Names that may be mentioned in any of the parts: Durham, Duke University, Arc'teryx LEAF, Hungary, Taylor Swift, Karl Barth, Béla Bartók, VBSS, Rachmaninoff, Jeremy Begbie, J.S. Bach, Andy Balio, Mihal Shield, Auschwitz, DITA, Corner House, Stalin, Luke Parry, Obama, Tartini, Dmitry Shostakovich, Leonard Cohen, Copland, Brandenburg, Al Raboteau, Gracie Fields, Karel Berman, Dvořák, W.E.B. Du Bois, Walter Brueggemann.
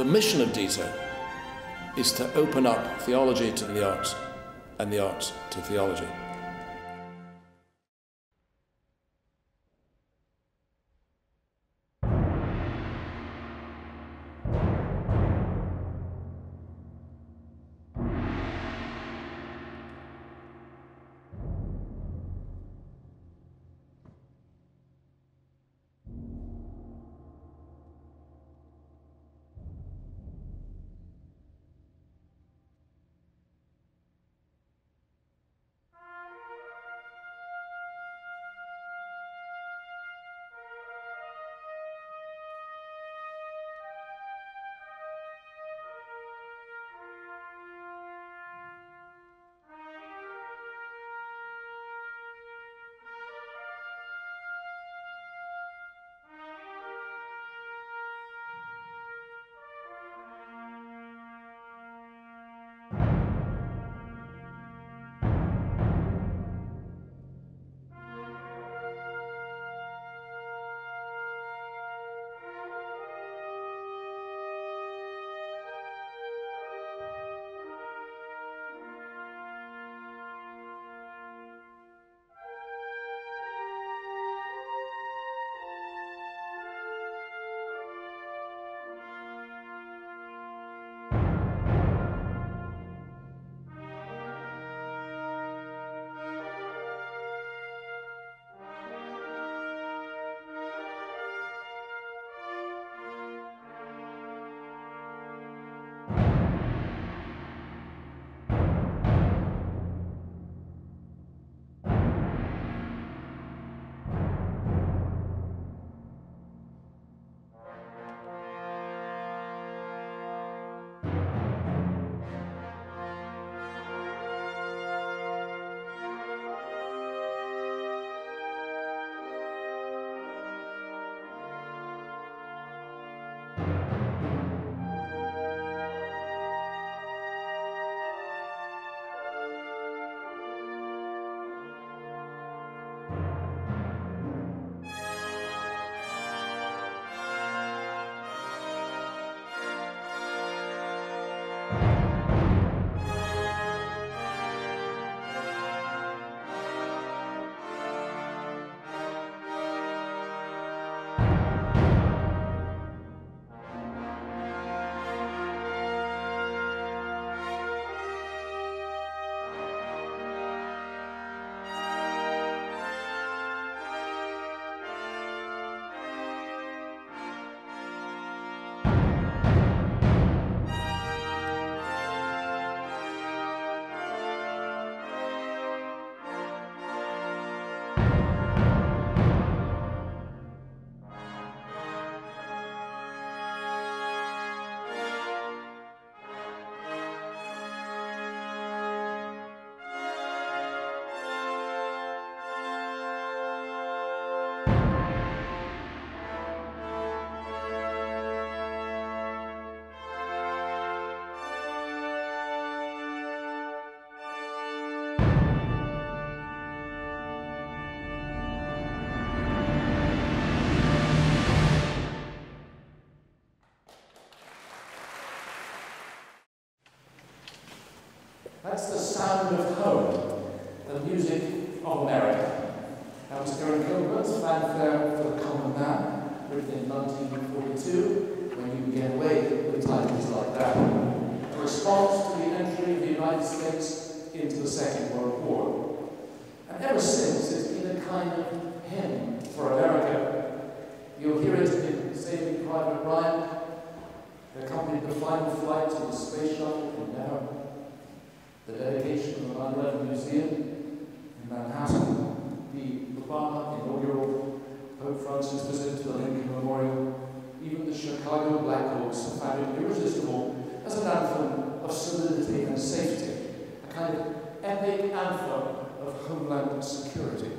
The mission of DITA is to open up theology to the arts and the arts to theology. That's the sound of home, the music of America. That was Gerald Gilbert's Fanfare for the Common Man, written in 1942, when you can get away with titles like that. A response to the entry of the United States into the Second World War. And ever since, it's been a kind of hymn for America. You'll hear it in Saving Private Ryan, accompanied the final flight to the space shuttle in Denver. The dedication of the 9/11 Museum in Manhattan, the Obama inaugural, Pope Francis' visit to the Lincoln Memorial, even the Chicago Blackhawks have found it irresistible as an anthem of solidity and safety, a kind of epic anthem of homeland security.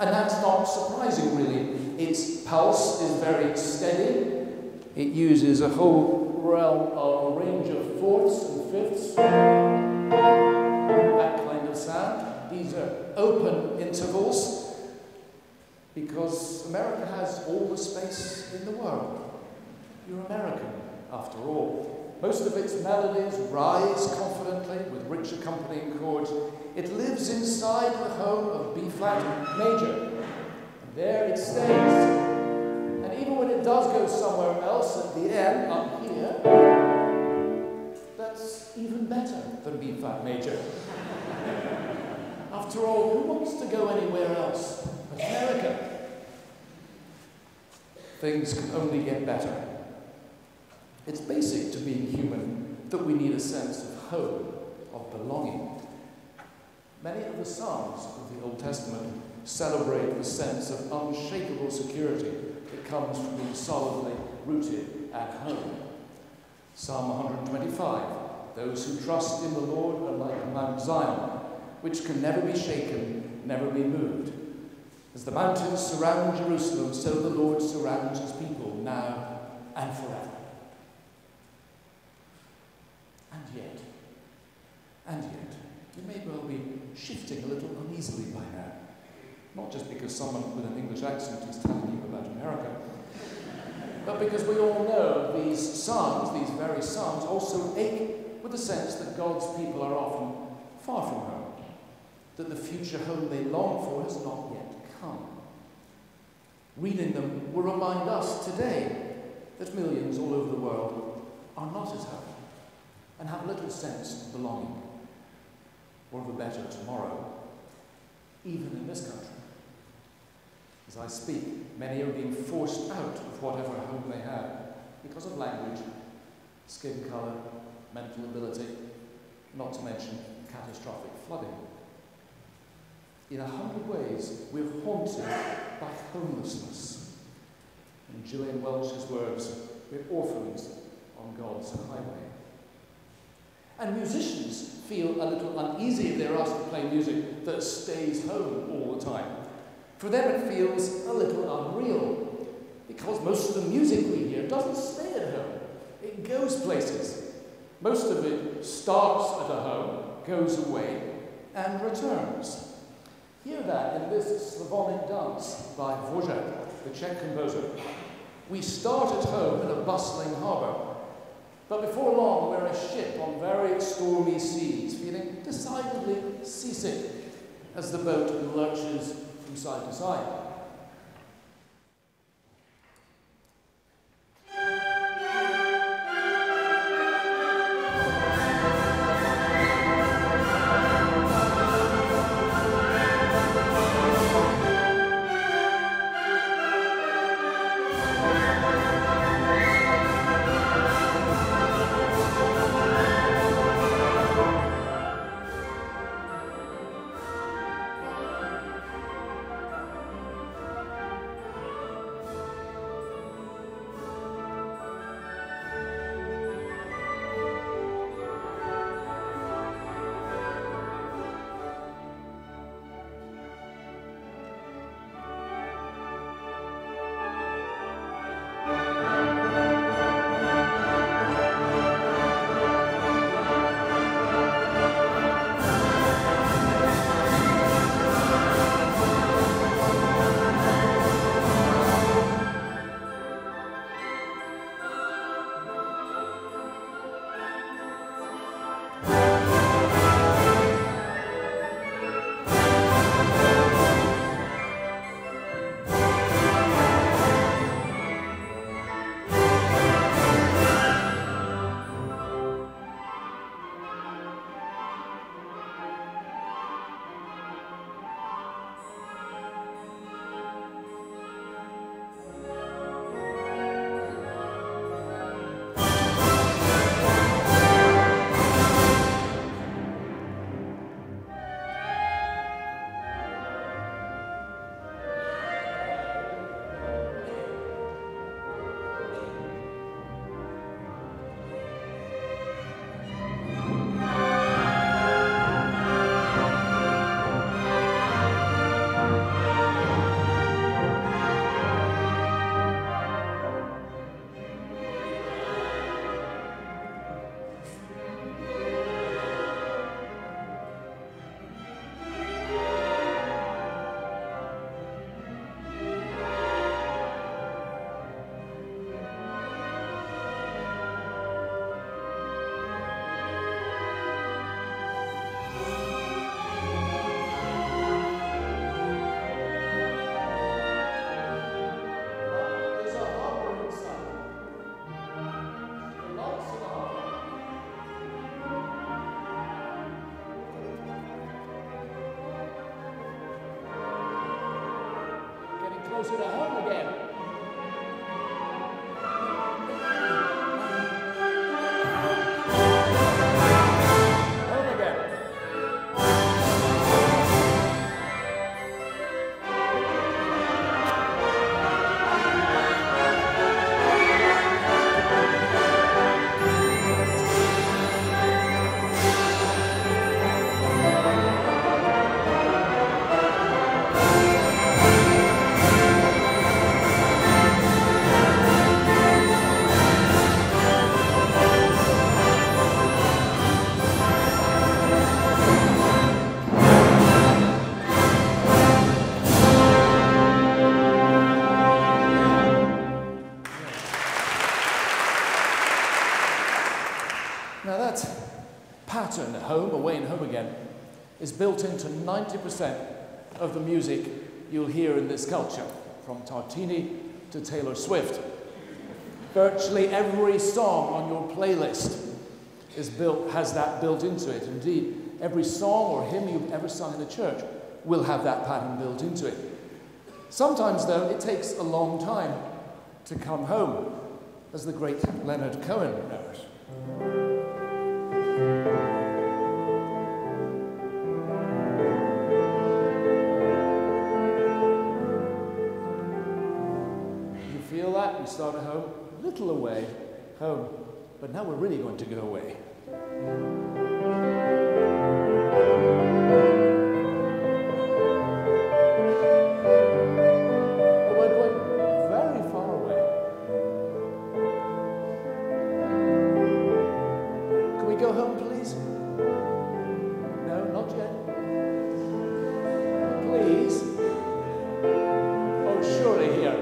And that's not surprising, really. Its pulse is very steady. It uses a whole realm of range of fourths and fifths, that kind of sound. These are open intervals because America has all the space in the world. You're American, after all. Most of its melodies rise confidently with rich accompanying chords. It lives inside the home of B-flat major. And there it stays. And even when it does go somewhere else at the end, up here, that's even better than B-flat major. After all, who wants to go anywhere else but America? Things can only get better. It's basic to being human that we need a sense of home, of belonging. Many of the Psalms of the Old Testament celebrate the sense of unshakable security that comes from being solidly rooted at home. Psalm 125, those who trust in the Lord are like Mount Zion, which can never be shaken, never be moved. As the mountains surround Jerusalem, so the Lord surrounds his people now and forever. And yet, you may well be shifting a little uneasily by now. Not just because someone with an English accent is telling you about America, but because we all know these psalms, these very psalms, also ache with the sense that God's people are often far from home, that the future home they long for has not yet come. Reading them will remind us today that millions all over the world are not at home and have little sense of belonging, or of a better tomorrow, even in this country. As I speak, many are being forced out of whatever home they have because of language, skin colour, mental ability, not to mention catastrophic flooding. In 100 ways, we're haunted by homelessness. In Gillian Welch's words, we're orphans on God's highway. And musicians feel a little uneasy if they're asked to play music that stays home all the time. For them it feels a little unreal, because most of the music we hear doesn't stay at home. It goes places. Most of it starts at a home, goes away, and returns. Hear that in this Slavonic dance by Dvořák, the Czech composer. We start at home in a bustling harbour, but before long, we're a ship on very stormy seas, feeling decidedly seasick as the boat lurches from side to side. closer to home again. Home, away and home again, is built into 90% of the music you'll hear in this culture, from Tartini to Taylor Swift. Virtually every song on your playlist is built, has that built into it. Indeed, every song or hymn you've ever sung in the church will have that pattern built into it. Sometimes, though, it takes a long time to come home, as the great Leonard Cohen knows. We start at home, a little away, home, but now we're really going to go away. But we're going very far away. Can we go home, please? No, not yet. Please. Oh, surely here.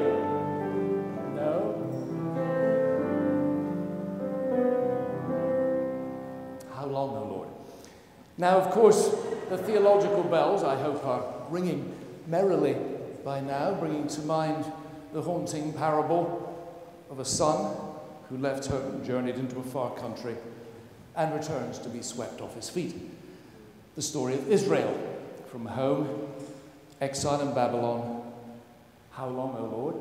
Now, of course, the theological bells, I hope, are ringing merrily by now, bringing to mind the haunting parable of a son who left home and journeyed into a far country and returns to be swept off his feet. The story of Israel, from home, exile in Babylon, how long, O Lord?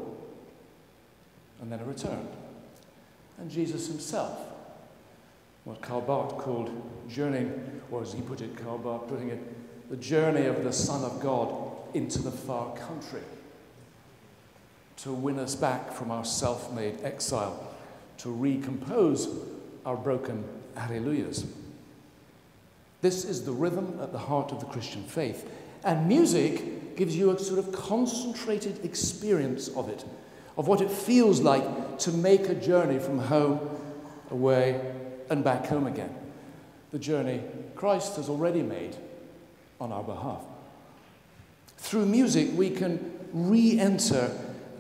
And then a return. And Jesus himself, what Karl Barth called journeying, or as he put it, Karl Barth putting it, the journey of the Son of God into the far country to win us back from our self-made exile, to recompose our broken hallelujahs. This is the rhythm at the heart of the Christian faith, and music gives you a sort of concentrated experience of it, of what it feels like to make a journey from home, away, and back home again. The journey Christ has already made on our behalf. Through music, we can re-enter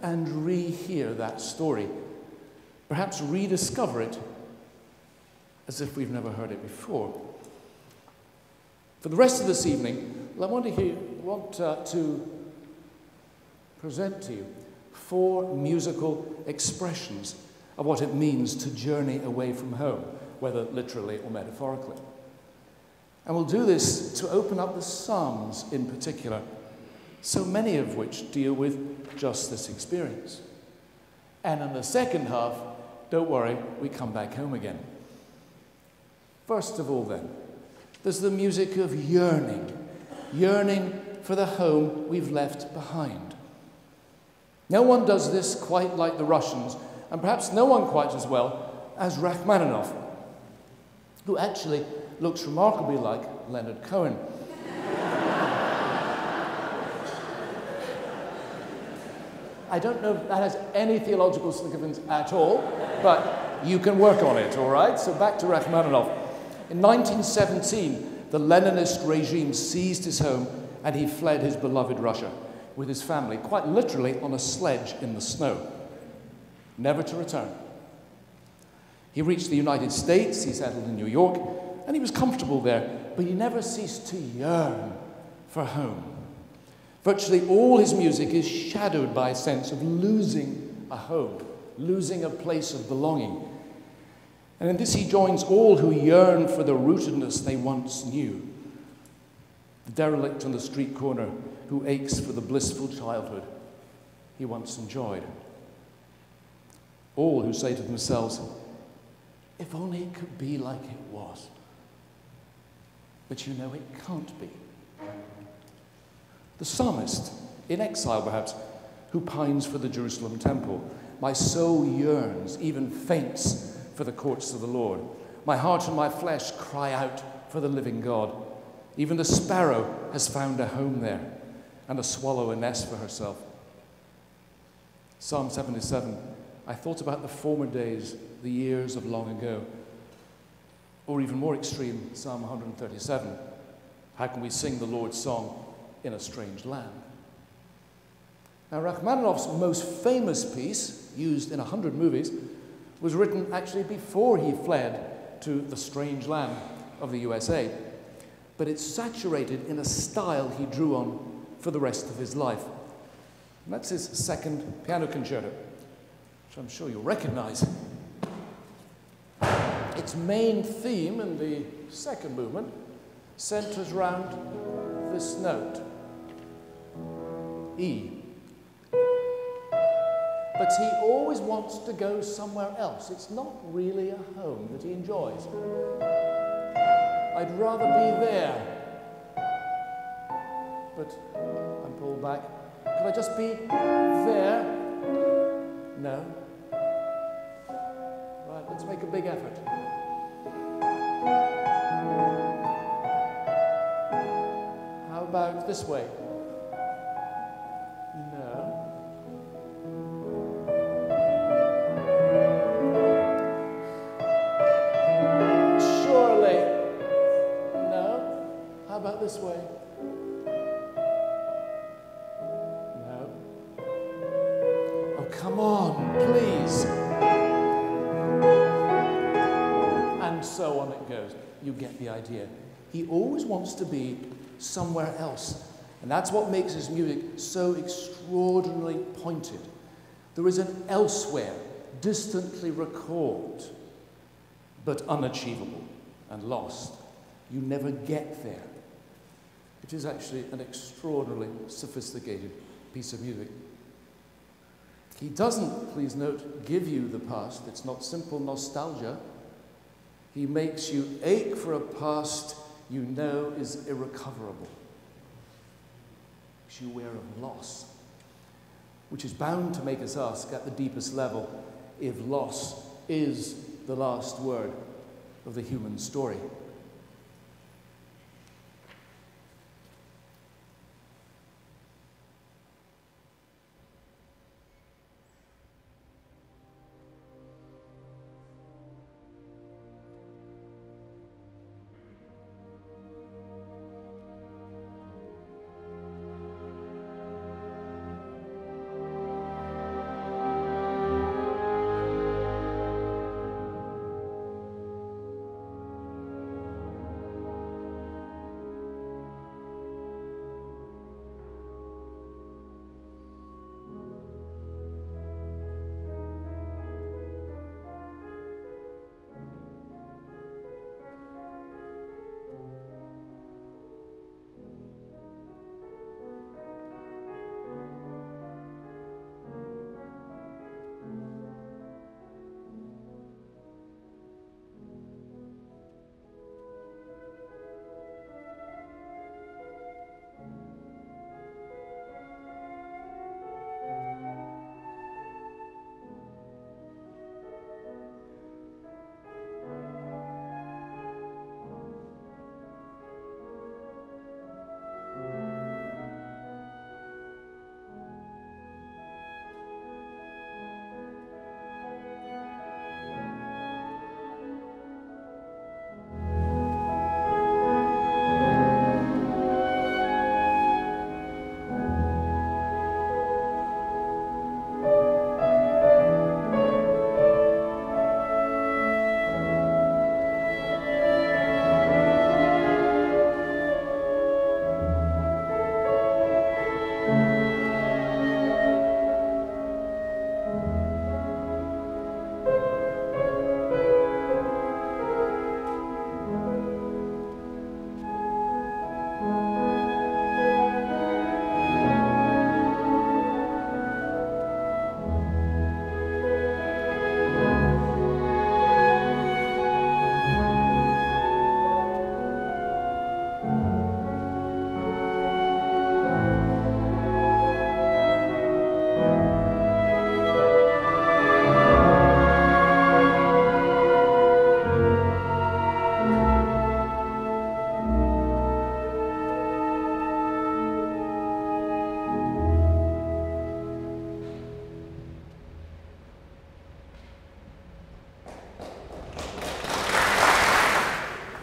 and re-hear that story, perhaps rediscover it as if we've never heard it before. For the rest of this evening, I want to present to you 4 musical expressions of what it means to journey away from home, whether literally or metaphorically. And we'll do this to open up the Psalms in particular, so many of which deal with just this experience. And in the second half, don't worry, we come back home again. First of all then, there's the music of yearning, yearning for the home we've left behind. No one does this quite like the Russians, and perhaps no one quite as well as Rachmaninoff, who actually looks remarkably like Leonard Cohen. I don't know if that has any theological significance at all, but you can work on it, all right? So back to Rachmaninoff. In 1917, the Leninist regime seized his home and he fled his beloved Russia with his family, quite literally on a sledge in the snow, never to return. He reached the United States, he settled in New York, and he was comfortable there, but he never ceased to yearn for home. Virtually all his music is shadowed by a sense of losing a home, losing a place of belonging. And in this he joins all who yearn for the rootedness they once knew. The derelict on the street corner who aches for the blissful childhood he once enjoyed. All who say to themselves, if only it could be like it was. But you know it can't be. The psalmist, in exile perhaps, who pines for the Jerusalem temple, my soul yearns, even faints, for the courts of the Lord. My heart and my flesh cry out for the living God. Even the sparrow has found a home there, and the swallow a nest for herself. Psalm 77, I thought about the former days, the years of long ago. Or even more extreme, Psalm 137, how can we sing the Lord's song in a strange land? Now, Rachmaninoff's most famous piece, used in 100 movies, was written actually before he fled to the strange land of the USA. But it's saturated in a style he drew on for the rest of his life. And that's his second piano concerto, which I'm sure you'll recognize. Its main theme in the second movement centers around this note, E. But he always wants to go somewhere else. It's not really a home that he enjoys. I'd rather be there. But I'm pulled back. Could I just be there? No. Right, let's make a big effort. How about this way? This way. No. Oh, come on, please. And so on it goes. You get the idea. He always wants to be somewhere else. And that's what makes his music so extraordinarily pointed. There is an elsewhere, distantly recalled, but unachievable and lost. You never get there. It is actually an extraordinarily sophisticated piece of music. He doesn't, please note, give you the past. It's not simple nostalgia. He makes you ache for a past you know is irrecoverable. Makes you aware of loss, which is bound to make us ask at the deepest level if loss is the last word of the human story.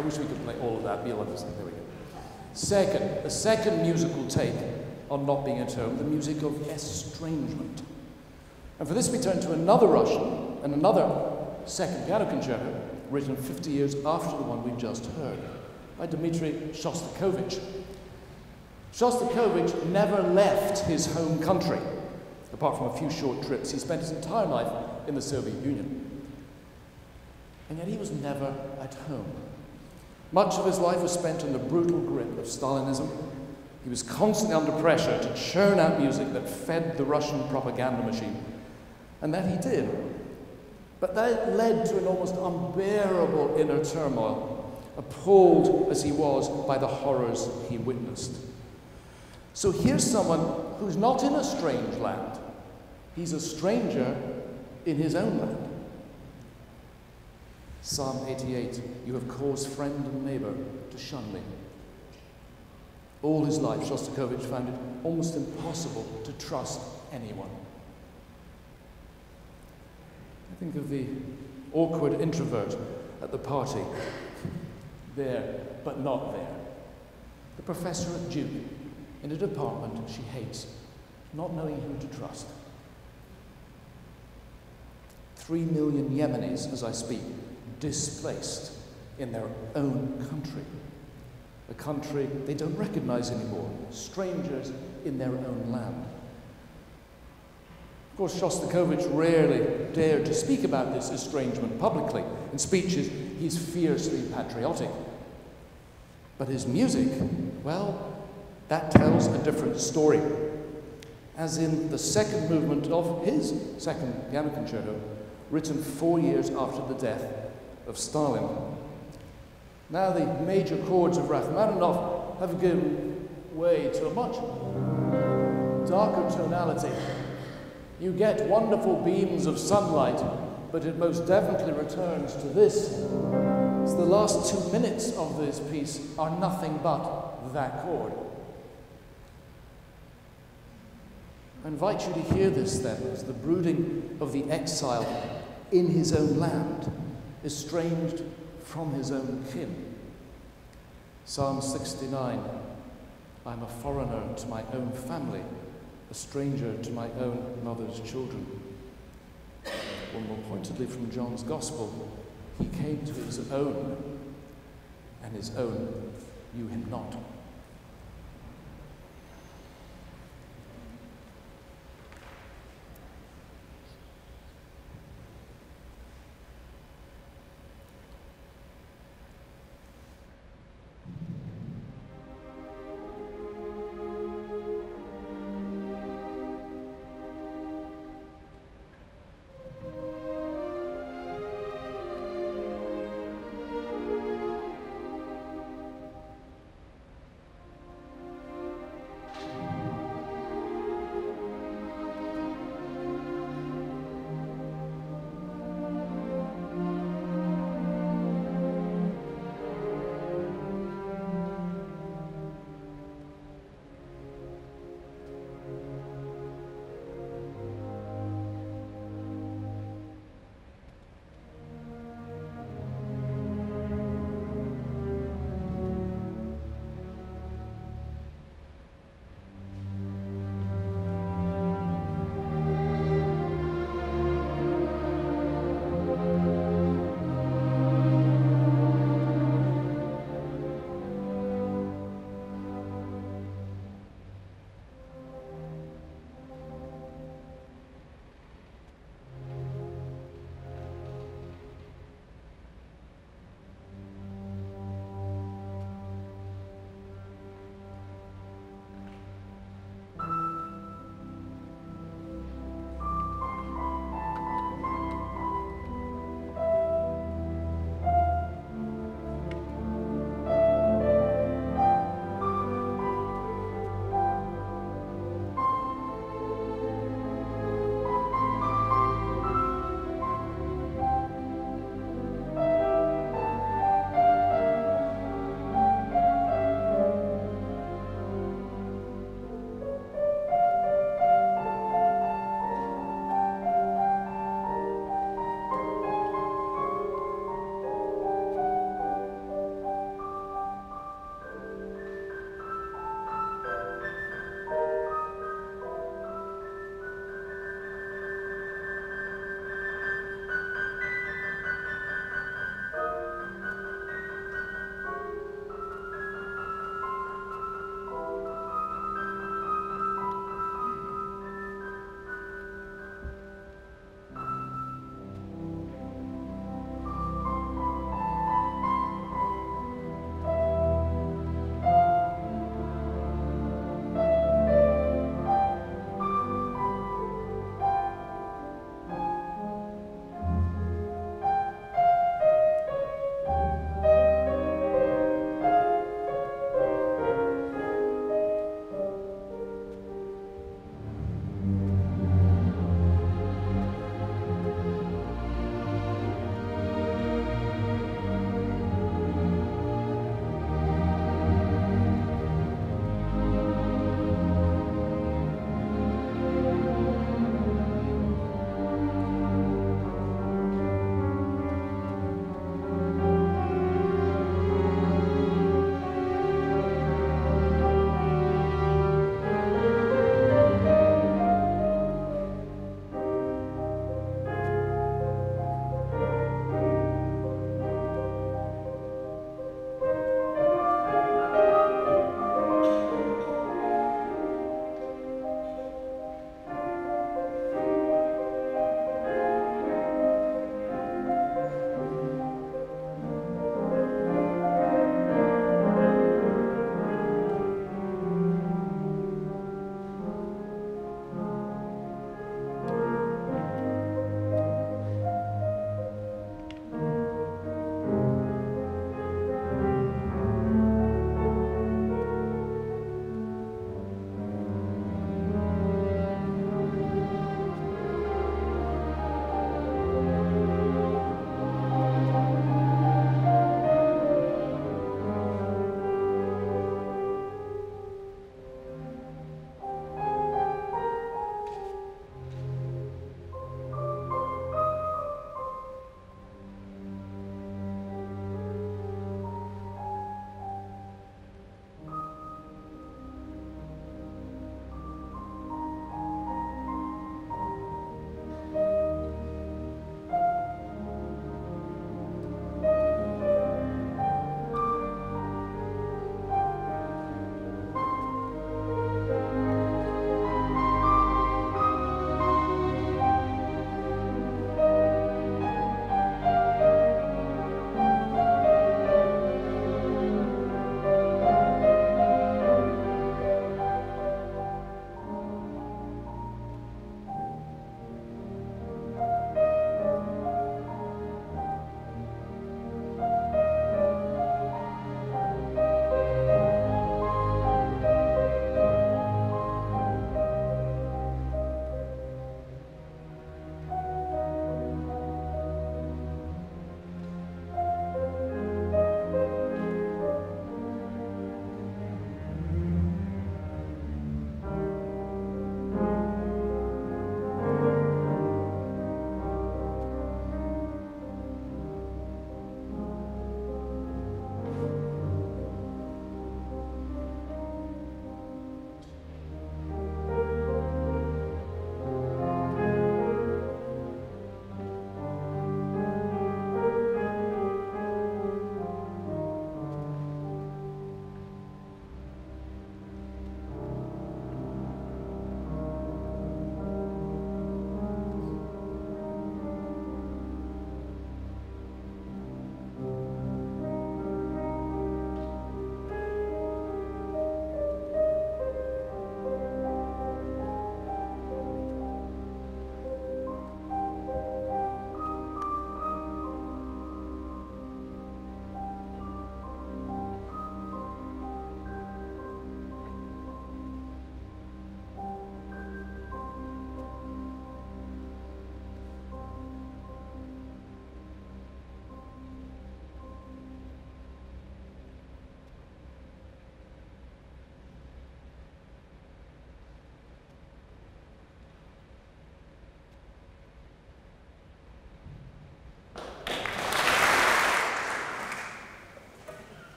I wish we could play all of that. Be 11. There we go. Second, the second musical take on not being at home, the music of estrangement. And for this we turn to another Russian and another second piano concerto, written 50 years after the one we've just heard, by Dmitry Shostakovich. Shostakovich never left his home country, apart from a few short trips. He spent his entire life in the Soviet Union. And yet he was never at home. Much of his life was spent in the brutal grip of Stalinism. He was constantly under pressure to churn out music that fed the Russian propaganda machine. And that he did. But that led to an almost unbearable inner turmoil, appalled as he was by the horrors he witnessed. So here's someone who's not in a strange land. He's a stranger in his own land. Psalm 88, you have caused friend and neighbor to shun me. All his life, Shostakovich found it almost impossible to trust anyone. I think of the awkward introvert at the party. There, but not there. The professor at Duke, in a department she hates, not knowing who to trust. 3 million Yemenis, as I speak, displaced in their own country. A country they don't recognize anymore, strangers in their own land. Of course, Shostakovich rarely dared to speak about this estrangement publicly. In speeches, he's fiercely patriotic. But his music, well, that tells a different story. As in the second movement of his second piano concerto, written 4 years after the death of Stalin. Now the major chords of Rachmaninoff have given way to a much darker tonality. You get wonderful beams of sunlight, but it most definitely returns to this. So the last 2 minutes of this piece are nothing but that chord. I invite you to hear this then, as the brooding of the exile in his own land, estranged from his own kin. Psalm 69, I'm a foreigner to my own family, a stranger to my own mother's children. Or more pointedly from John's Gospel, he came to his own, and his own knew him not.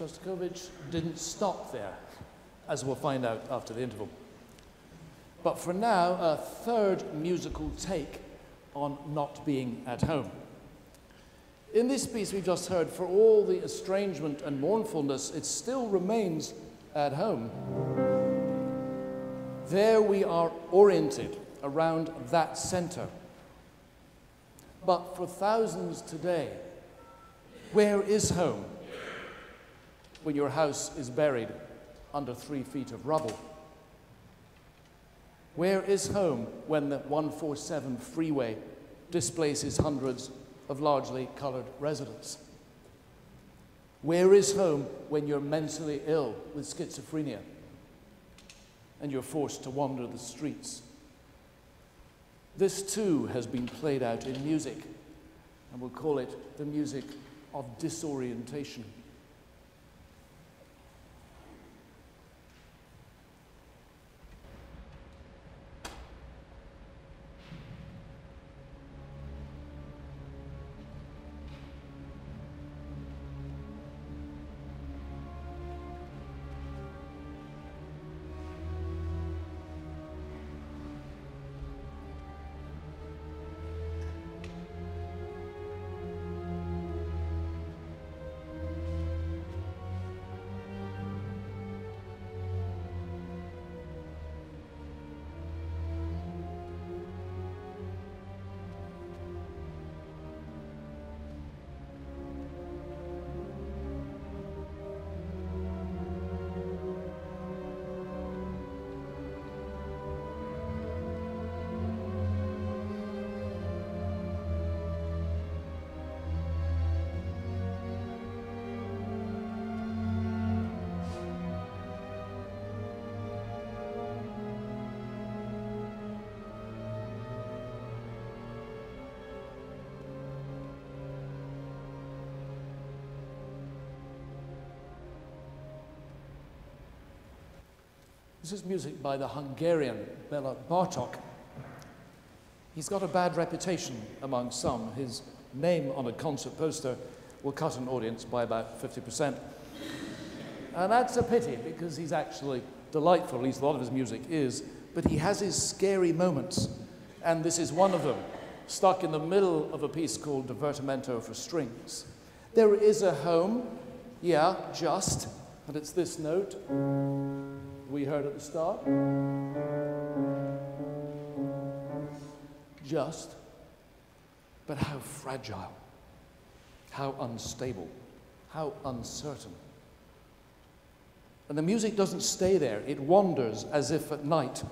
Shostakovich didn't stop there, as we'll find out after the interval. But for now, a third musical take on not being at home. In this piece we've just heard, for all the estrangement and mournfulness, it still remains at home. There we are oriented around that center. But for thousands today, where is home when your house is buried under 3 feet of rubble? Where is home when the 147 freeway displaces hundreds of largely colored residents? Where is home when you're mentally ill with schizophrenia and you're forced to wander the streets? This too has been played out in music, and we'll call it the music of disorientation. This is music by the Hungarian Béla Bartók. He's got a bad reputation among some. His name on a concert poster will cut an audience by about 50%. And that's a pity, because he's actually delightful, at least a lot of his music is, but he has his scary moments, and this is one of them, stuck in the middle of a piece called Divertimento for Strings. There is a home, yeah, just, and it's this note we heard at the start. Just, but how fragile, how unstable, how uncertain. And the music doesn't stay there. It wanders as if at night,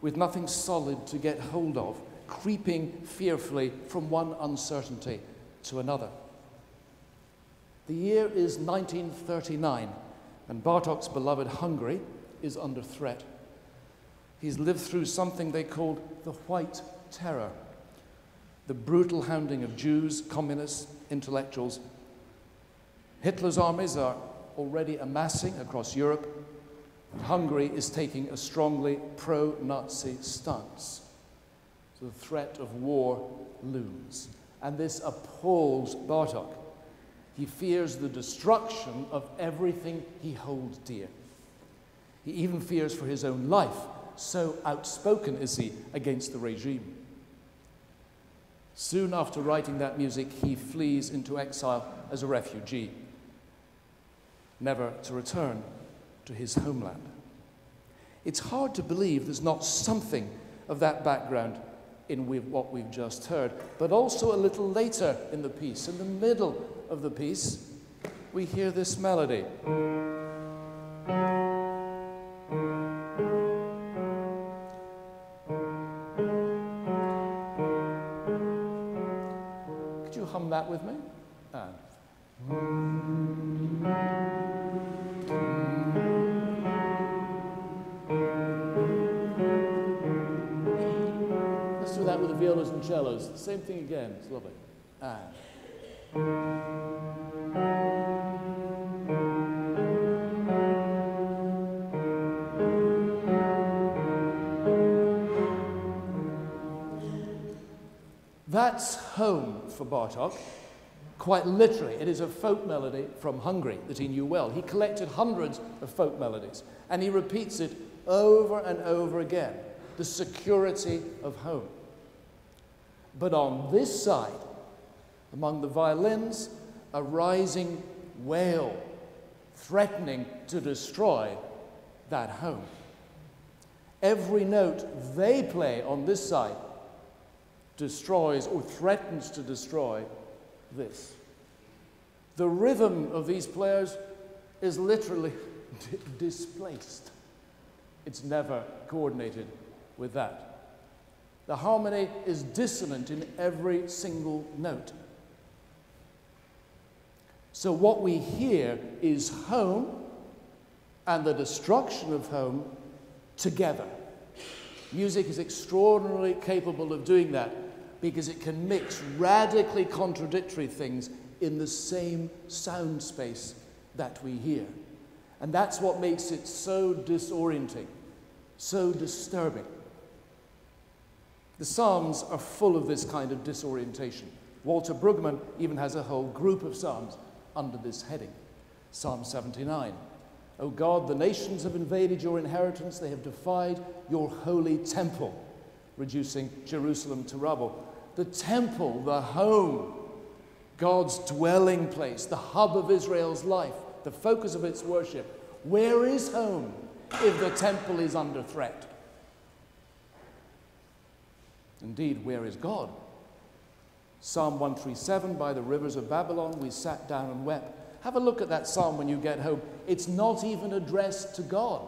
with nothing solid to get hold of, creeping fearfully from one uncertainty to another. The year is 1939, and Bartók's beloved Hungary is under threat. He's lived through something they called the White Terror, the brutal hounding of Jews, communists, intellectuals. Hitler's armies are already amassing across Europe, and Hungary is taking a strongly pro-Nazi stance. So the threat of war looms, and this appalls Bartók. He fears the destruction of everything he holds dear. He even fears for his own life, so outspoken is he against the regime. Soon after writing that music, he flees into exile as a refugee, never to return to his homeland. It's hard to believe there's not something of that background in what we've just heard, but also a little later in the piece, in the middle of the piece, we hear this melody. That with me? And. Let's do that with the violas and cellos. Same thing again. It's lovely. And. That's home for Bartók, Quite literally, it is a folk melody from Hungary that he knew well. He collected hundreds of folk melodies, and he repeats it over and over again, the security of home. But on this side, among the violins, a rising wail, threatening to destroy that home. Every note they play on this side destroys or threatens to destroy this. The rhythm of these players is literally displaced. It's never coordinated with that. The harmony is dissonant in every single note. So what we hear is home and the destruction of home together. Music is extraordinarily capable of doing that, because it can mix radically contradictory things in the same sound space that we hear. And that's what makes it so disorienting, so disturbing. The Psalms are full of this kind of disorientation. Walter Brueggemann even has a whole group of Psalms under this heading. Psalm 79. O God, the nations have invaded your inheritance. They have defied your holy temple, reducing Jerusalem to rubble. The temple, the home, God's dwelling place, the hub of Israel's life, the focus of its worship. Where is home if the temple is under threat? Indeed, where is God? Psalm 137, by the rivers of Babylon, we sat down and wept. Have a look at that psalm when you get home. It's not even addressed to God.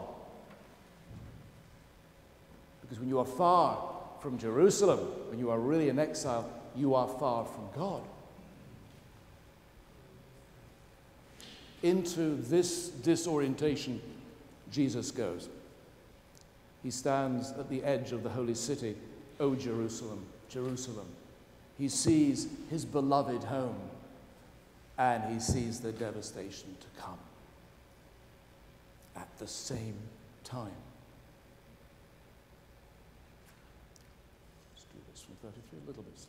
Because when you are far from Jerusalem, when you are really in exile, you are far from God. Into this disorientation, Jesus goes. He stands at the edge of the holy city. O Jerusalem, Jerusalem. He sees his beloved home, and he sees the devastation to come at the same time. Let's do this from 33, a little bit slow.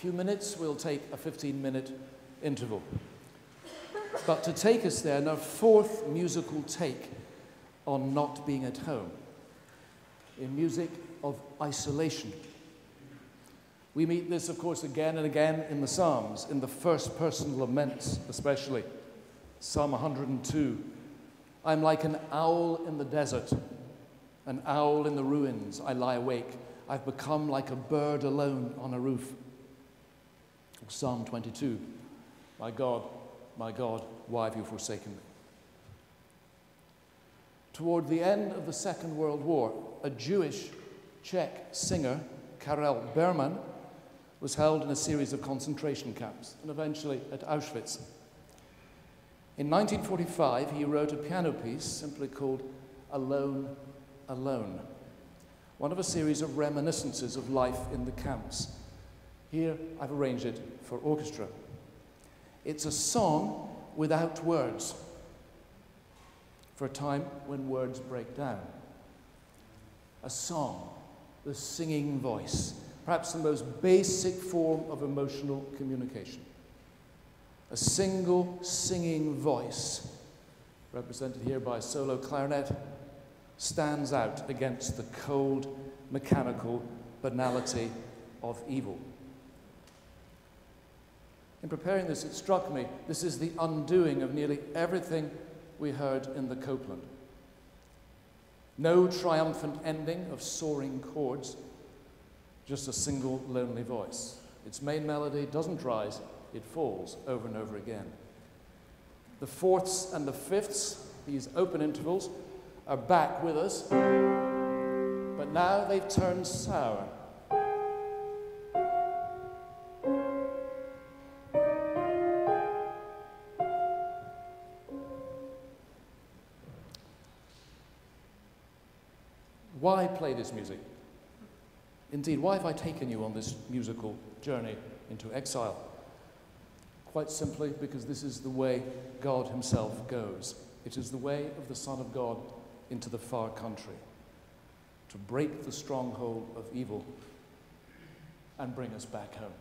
few minutes. We'll take a 15-minute interval. But to take us there, now, fourth musical take on not being at home, in music of isolation. We meet this, of course, again and again in the Psalms, in the first-person laments especially. Psalm 102, I'm like an owl in the desert, an owl in the ruins, I lie awake. I've become like a bird alone on a roof. Psalm 22, my God, why have you forsaken me? Toward the end of the Second World War, a Jewish Czech singer, Karel Berman, was held in a series of concentration camps and eventually at Auschwitz. In 1945, he wrote a piano piece simply called Alone, Alone, one of a series of reminiscences of life in the camps. Here, I've arranged it for orchestra. It's a song without words, for a time when words break down. A song, the singing voice, perhaps the most basic form of emotional communication. A single singing voice, represented here by a solo clarinet, stands out against the cold, mechanical banality of evil. In preparing this, it struck me, this is the undoing of nearly everything we heard in the Copland. No triumphant ending of soaring chords, just a single lonely voice. Its main melody doesn't rise, it falls over and over again. The fourths and the fifths, these open intervals, are back with us, but now they've turned sour. Why play this music? Indeed, why have I taken you on this musical journey into exile? Quite simply because this is the way God himself goes. It is the way of the Son of God into the far country, to break the stronghold of evil and bring us back home.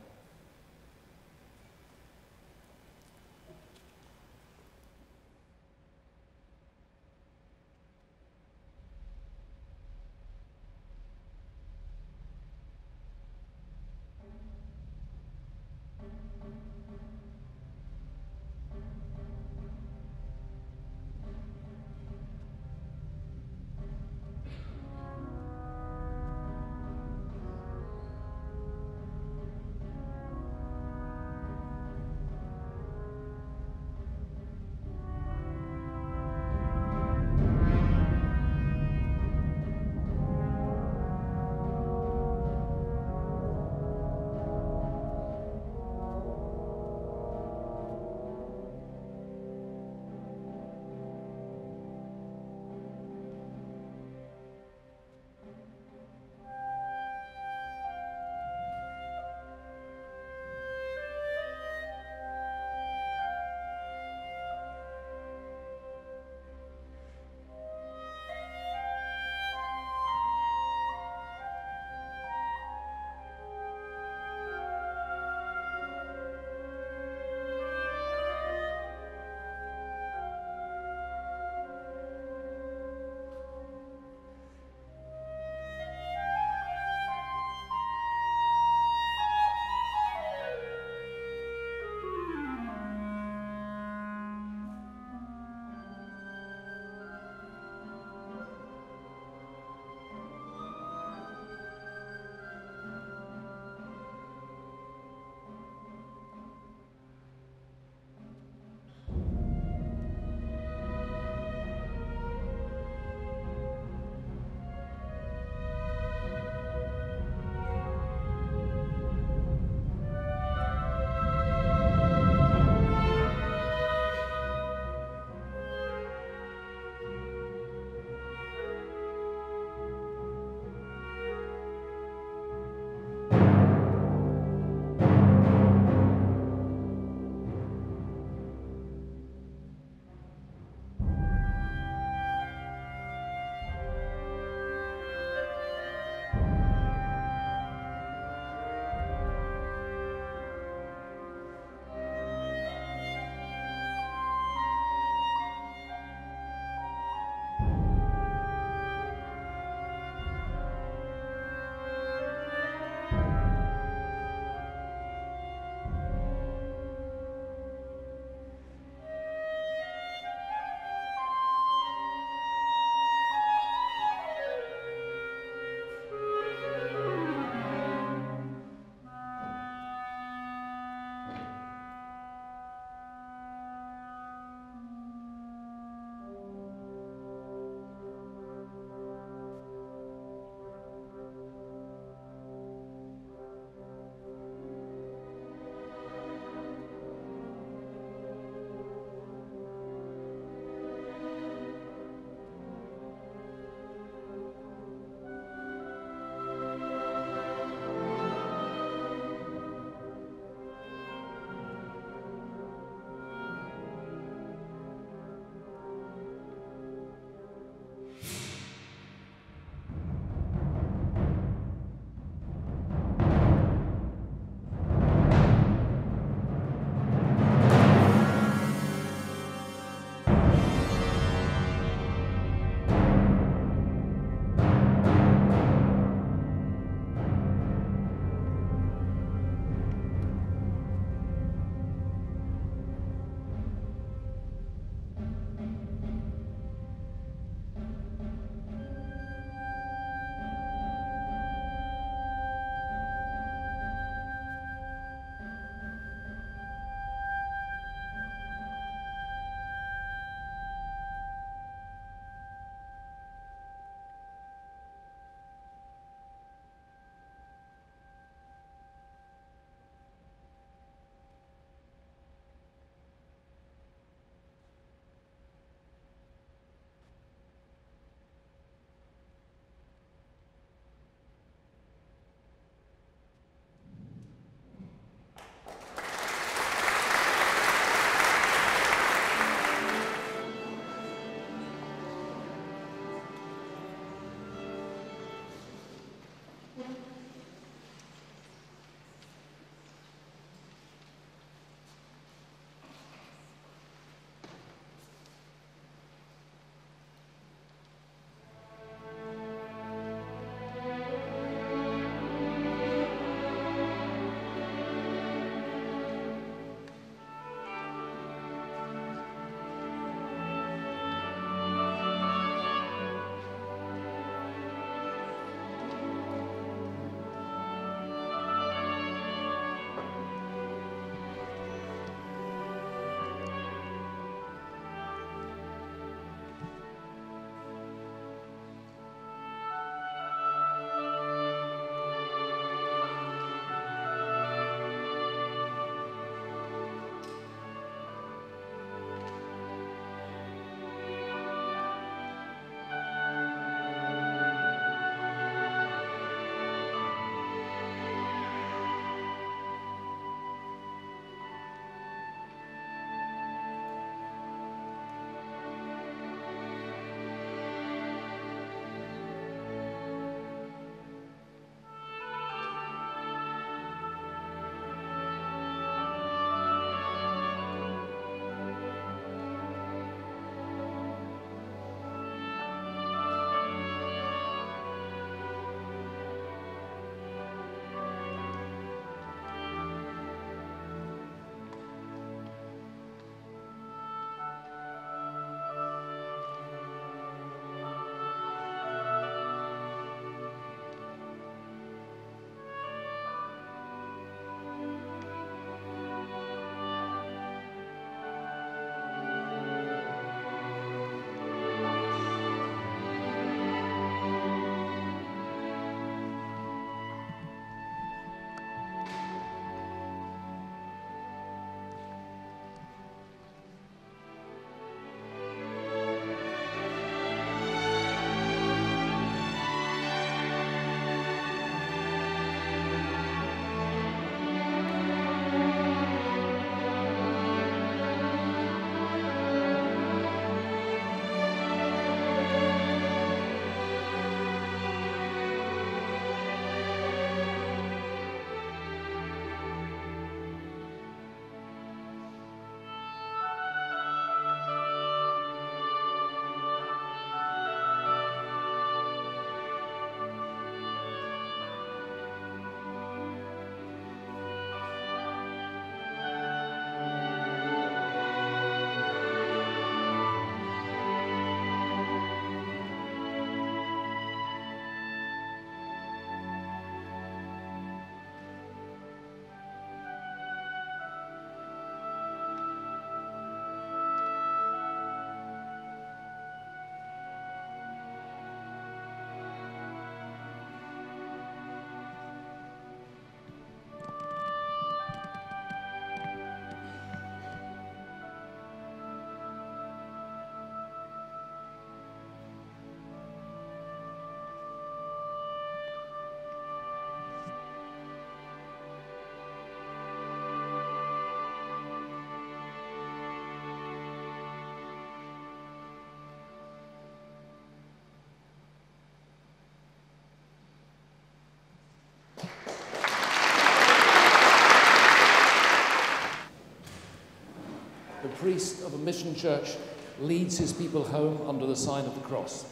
priest of a mission church leads his people home under the sign of the cross.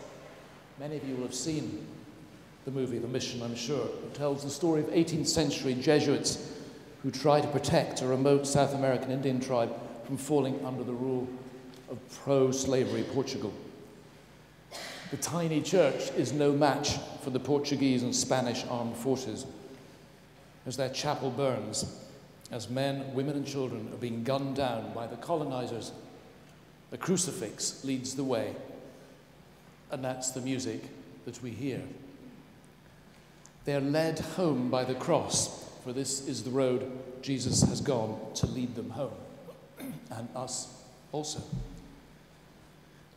Many of you will have seen the movie The Mission, I'm sure. It tells the story of 18th century Jesuits who try to protect a remote South American Indian tribe from falling under the rule of pro-slavery Portugal. The tiny church is no match for the Portuguese and Spanish armed forces. As their chapel burns, as men, women, and children are being gunned down by the colonizers, the crucifix leads the way, and that's the music that we hear. They are led home by the cross, for this is the road Jesus has gone to lead them home, and us also.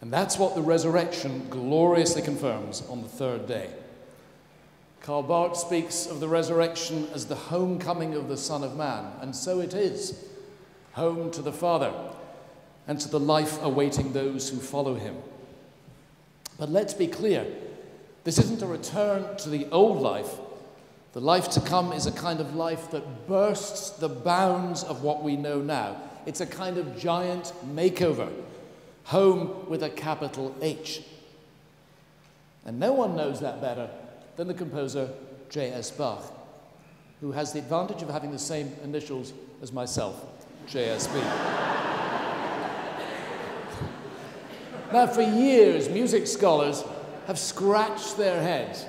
And that's what the resurrection gloriously confirms on the third day. Karl Barth speaks of the resurrection as the homecoming of the Son of Man, and so it is, home to the Father and to the life awaiting those who follow him. But let's be clear, this isn't a return to the old life. The life to come is a kind of life that bursts the bounds of what we know now. It's a kind of giant makeover, home with a capital H. And no one knows that better than the composer J.S. Bach, who has the advantage of having the same initials as myself, J.S.B. Now, for years, music scholars have scratched their heads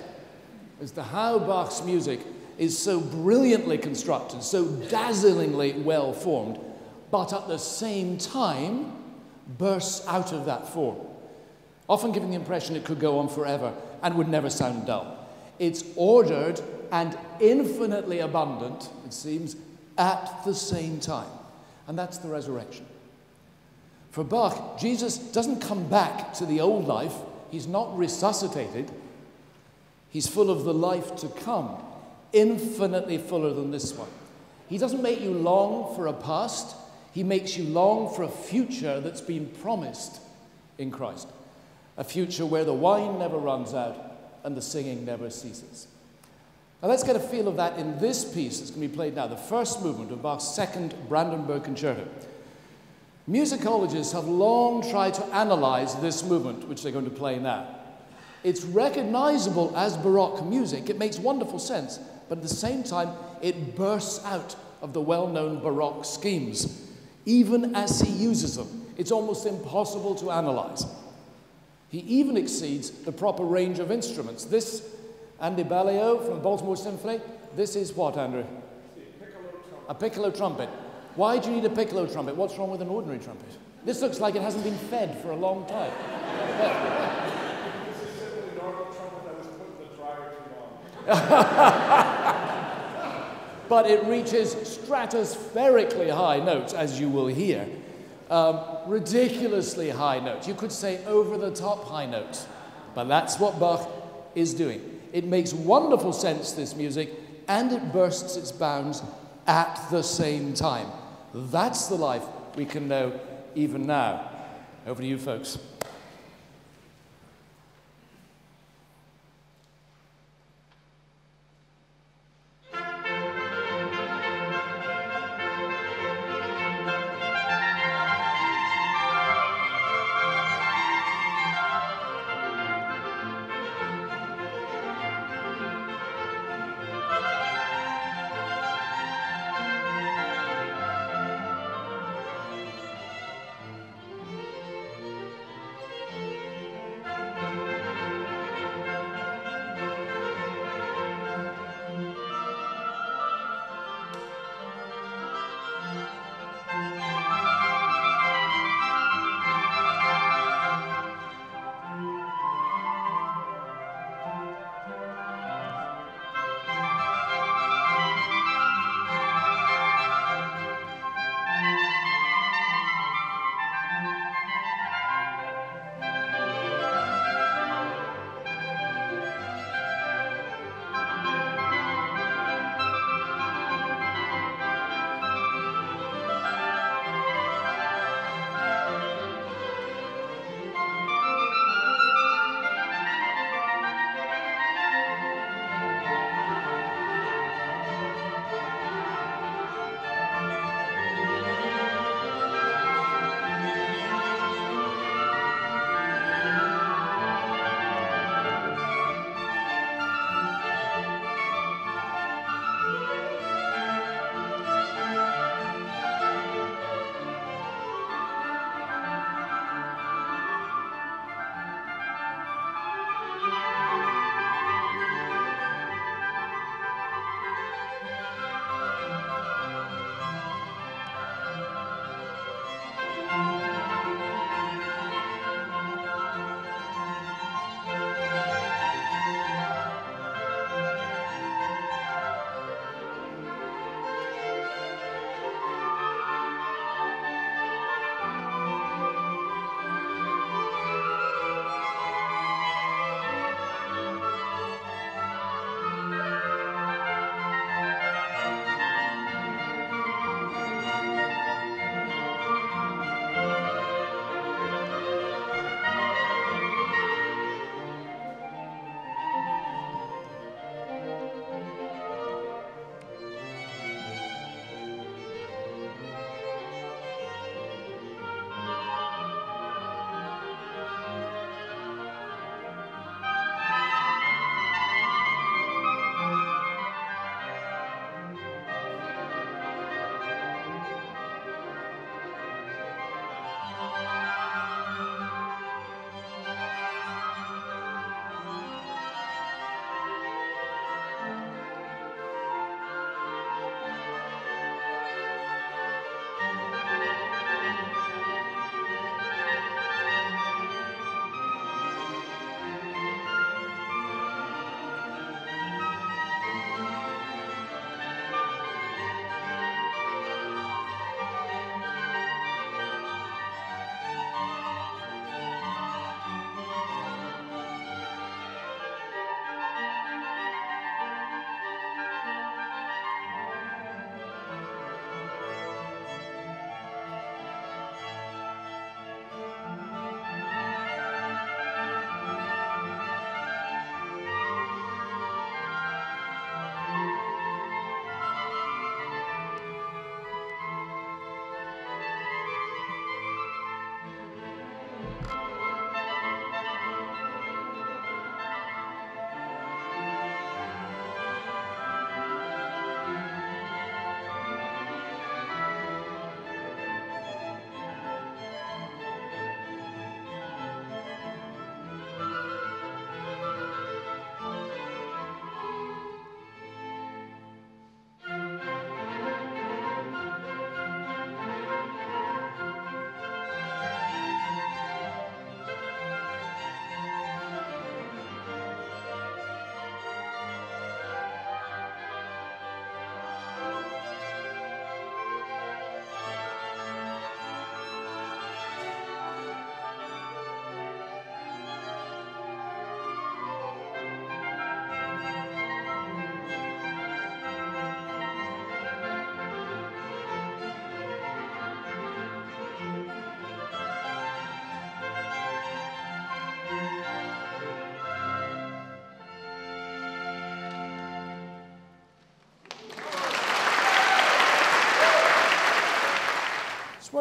as to how Bach's music is so brilliantly constructed, so dazzlingly well-formed, but at the same time bursts out of that form, often giving the impression it could go on forever and would never sound dull. It's ordered and infinitely abundant, it seems, at the same time. And that's the resurrection. For Bach, Jesus doesn't come back to the old life. He's not resuscitated. He's full of the life to come, infinitely fuller than this one. He doesn't make you long for a past. He makes you long for a future that's been promised in Christ, a future where the wine never runs out and the singing never ceases. Now let's get a feel of that in this piece that's going to be played now, the first movement of Bach's second Brandenburg Concerto. Musicologists have long tried to analyze this movement, which they're going to play now. It's recognizable as Baroque music. It makes wonderful sense, but at the same time, it bursts out of the well-known Baroque schemes, even as he uses them. It's almost impossible to analyze. He even exceeds the proper range of instruments. This, Andy Balio from Baltimore Symphony, this is what, Andrew? A piccolo trumpet. Why do you need a piccolo trumpet? What's wrong with an ordinary trumpet? This looks like it hasn't been fed for a long time. This is simply an ordinary trumpet that was put in the dryer too long. But it reaches stratospherically high notes, as you will hear. Ridiculously high notes. You could say over-the-top high notes. But that's what Bach is doing. It makes wonderful sense, this music, and it bursts its bounds at the same time. That's the life we can know even now. Over to you, folks.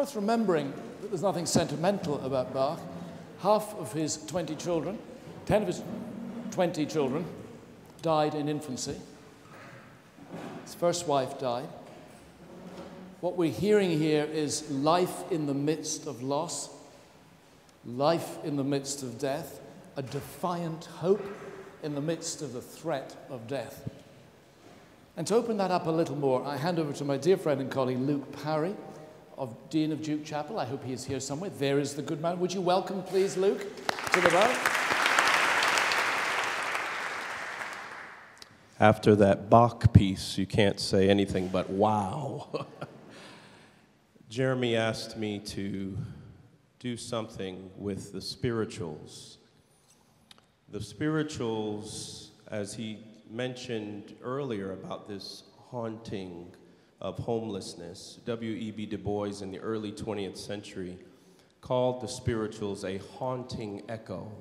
worth remembering that there's nothing sentimental about Bach. Half of his 20 children, 10 of his 20 children died in infancy. His first wife died. What we're hearing here is life in the midst of loss, life in the midst of death, a defiant hope in the midst of the threat of death. And to open that up a little more, I hand over to my dear friend and colleague Luke Parry, Dean of Duke Chapel. I hope he is here somewhere. There is the good man. Would you welcome, please, Luke, to the right. After that Bach piece, you can't say anything but wow. Jeremy asked me to do something with the spirituals. The spirituals, as he mentioned earlier about this haunting of homelessness, W.E.B. Du Bois in the early 20th century called the spirituals a haunting echo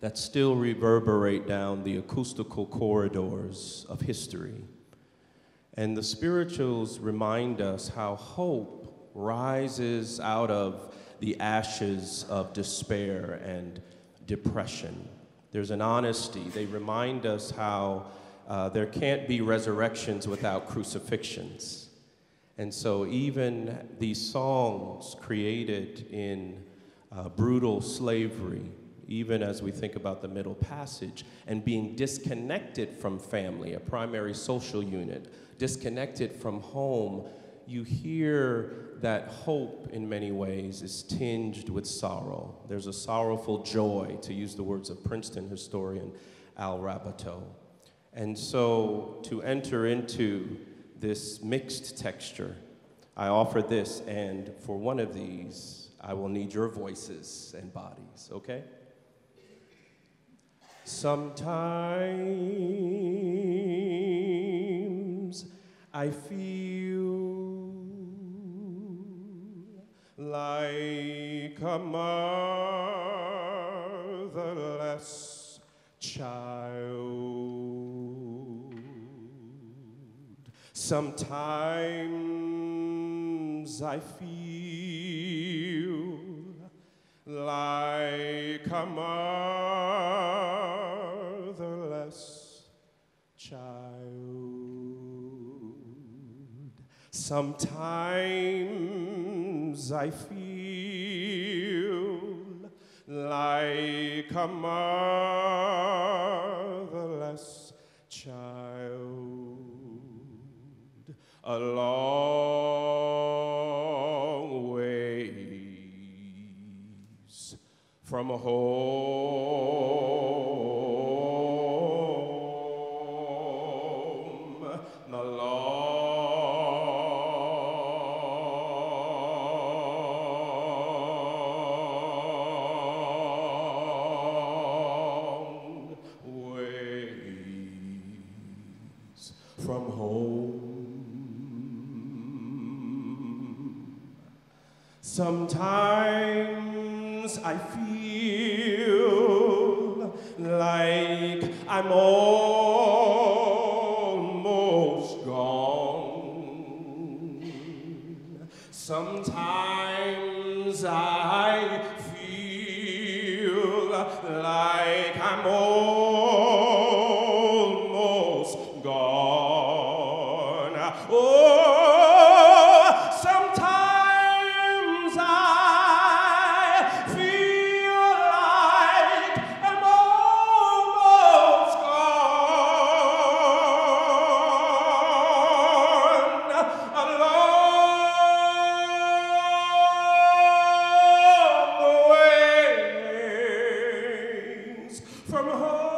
that still reverberate down the acoustical corridors of history. And the spirituals remind us how hope rises out of the ashes of despair and depression. There's an honesty. They remind us how there can't be resurrections without crucifixions. And so even these songs created in brutal slavery, even as we think about the Middle Passage, and being disconnected from family, a primary social unit, disconnected from home, you hear that hope in many ways is tinged with sorrow. There's a sorrowful joy, to use the words of Princeton historian Al Raboteau. And so to enter into this mixed texture, I offer this, and for one of these, I will need your voices and bodies, okay? Sometimes I feel like a motherless child. Sometimes I feel like a motherless child. Sometimes I feel like a motherless child. A long ways from home, the long ways from home. Sometimes I feel like I'm almost gone. Sometimes I feel like I'm almost gone. Oh, from home.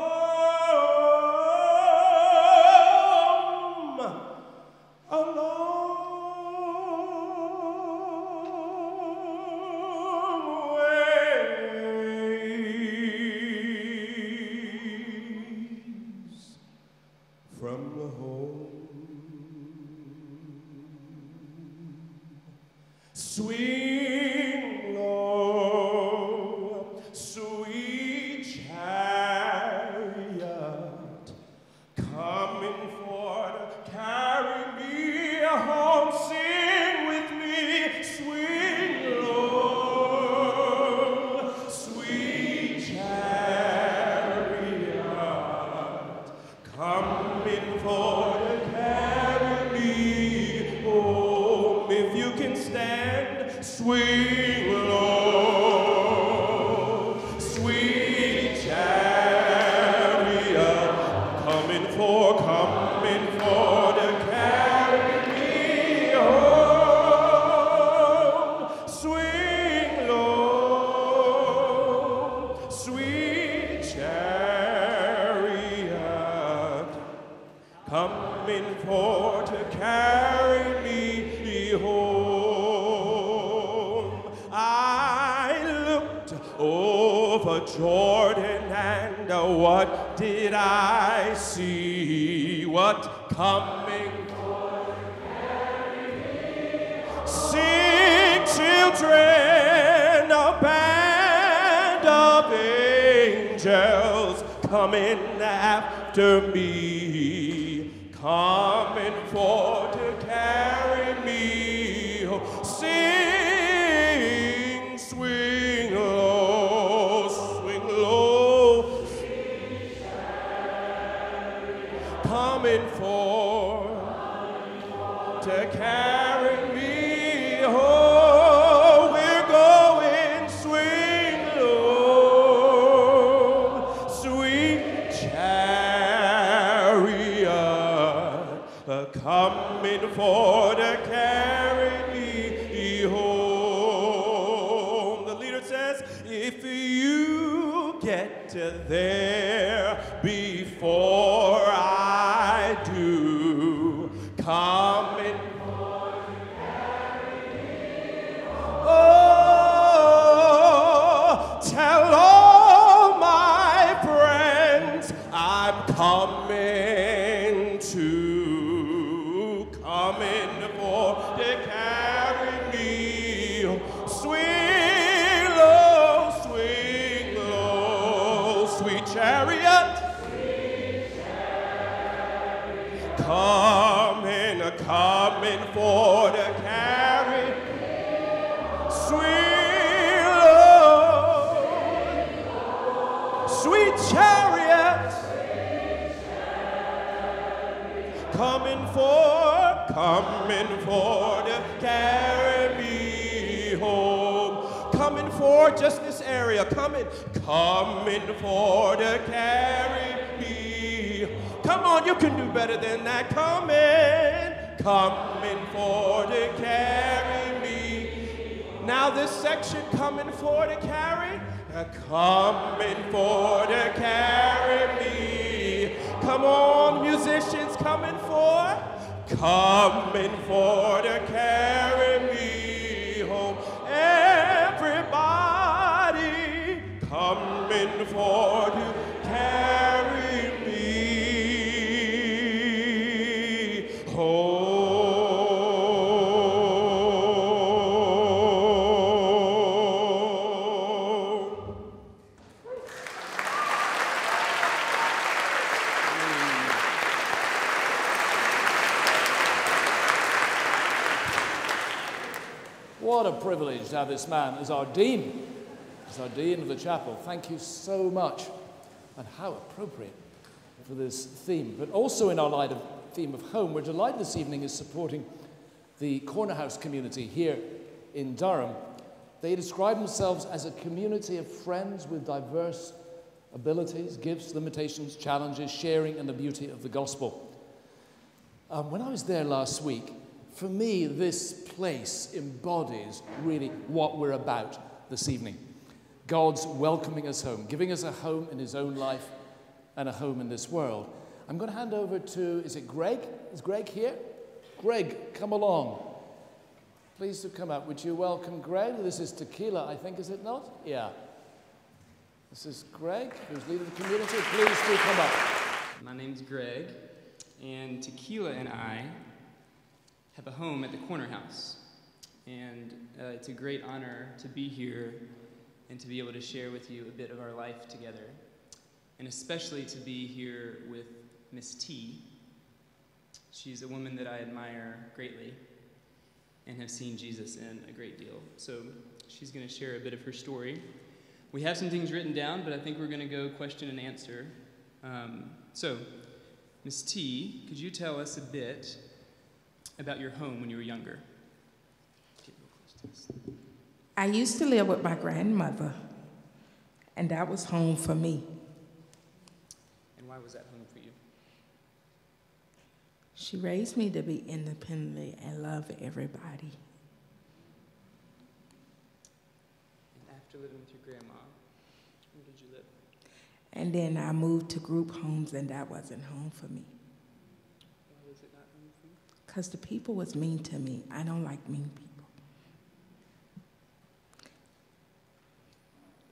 coming for to carry me home. I looked over Jordan and what did I see? What coming for to carry me home? Sing, children, a band of angels coming after me, coming for to carry me home. Sing, swing low, coming for to carry me home. Coming for to carry me home. The leader says, if you get to there before I do, coming for to carry me home. Oh, tell all my friends I'm coming to. Coming for to carry me, sweet chariot, coming for to carry me home, coming for just this area, coming for to carry me. Come on, you can do better than that. Coming for to carry me. Now this section, coming for to carry. Coming for to carry me. Come on, musicians, coming for. Coming for to carry me home. Everybody, coming for to carry me home. What a privilege to have this man as our dean of the chapel. Thank you so much. And how appropriate for this theme. But also in our light of theme of home, we're delighted this evening is supporting the Corner House community here in Durham. They describe themselves as a community of friends with diverse abilities, gifts, limitations, challenges, sharing, and the beauty of the gospel. When I was there last week, for me, this place embodies really what we're about this evening. God's welcoming us home, giving us a home in his own life and a home in this world. I'm going to hand over to, is it Greg? Is Greg here? Greg, come along. Please do come up. Would you welcome Greg? This is Tequila, I think, is it not? Yeah. This is Greg, who's leader of the community. Please do come up. My name's Greg, and Tequila and I have a home at the Corner House, and it's a great honor to be here and to be able to share with you a bit of our life together, and especially to be here with Miss T. She's a woman that I admire greatly and have seen Jesus in a great deal, so she's going to share a bit of her story. We have some things written down, but I think we're going to go question and answer. So, Miss T, could you tell us a bit about your home when you were younger? I used to live with my grandmother, and that was home for me. And why was that home for you? She raised me to be independent and love everybody. And after living with your grandma, where did you live? And then I moved to group homes, and that wasn't home for me. Why was because the people was mean to me. I don't like mean people.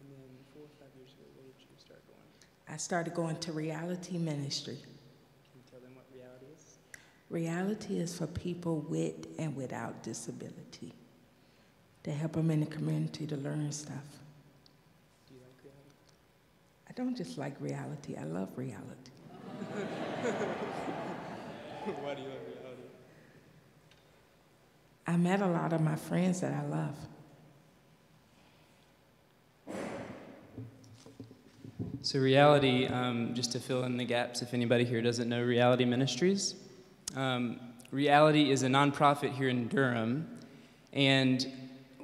And then 4 or 5 years ago, where did you start going? I started going to Reality Ministry. Can you tell them what Reality is? Reality is for people with and without disability. They help them in the community to learn stuff. Do you like Reality? I don't just like Reality. I love Reality. Why do you love Reality? I met a lot of my friends that I love. So Reality, just to fill in the gaps, if anybody here doesn't know Reality Ministries, Reality is a nonprofit here in Durham, and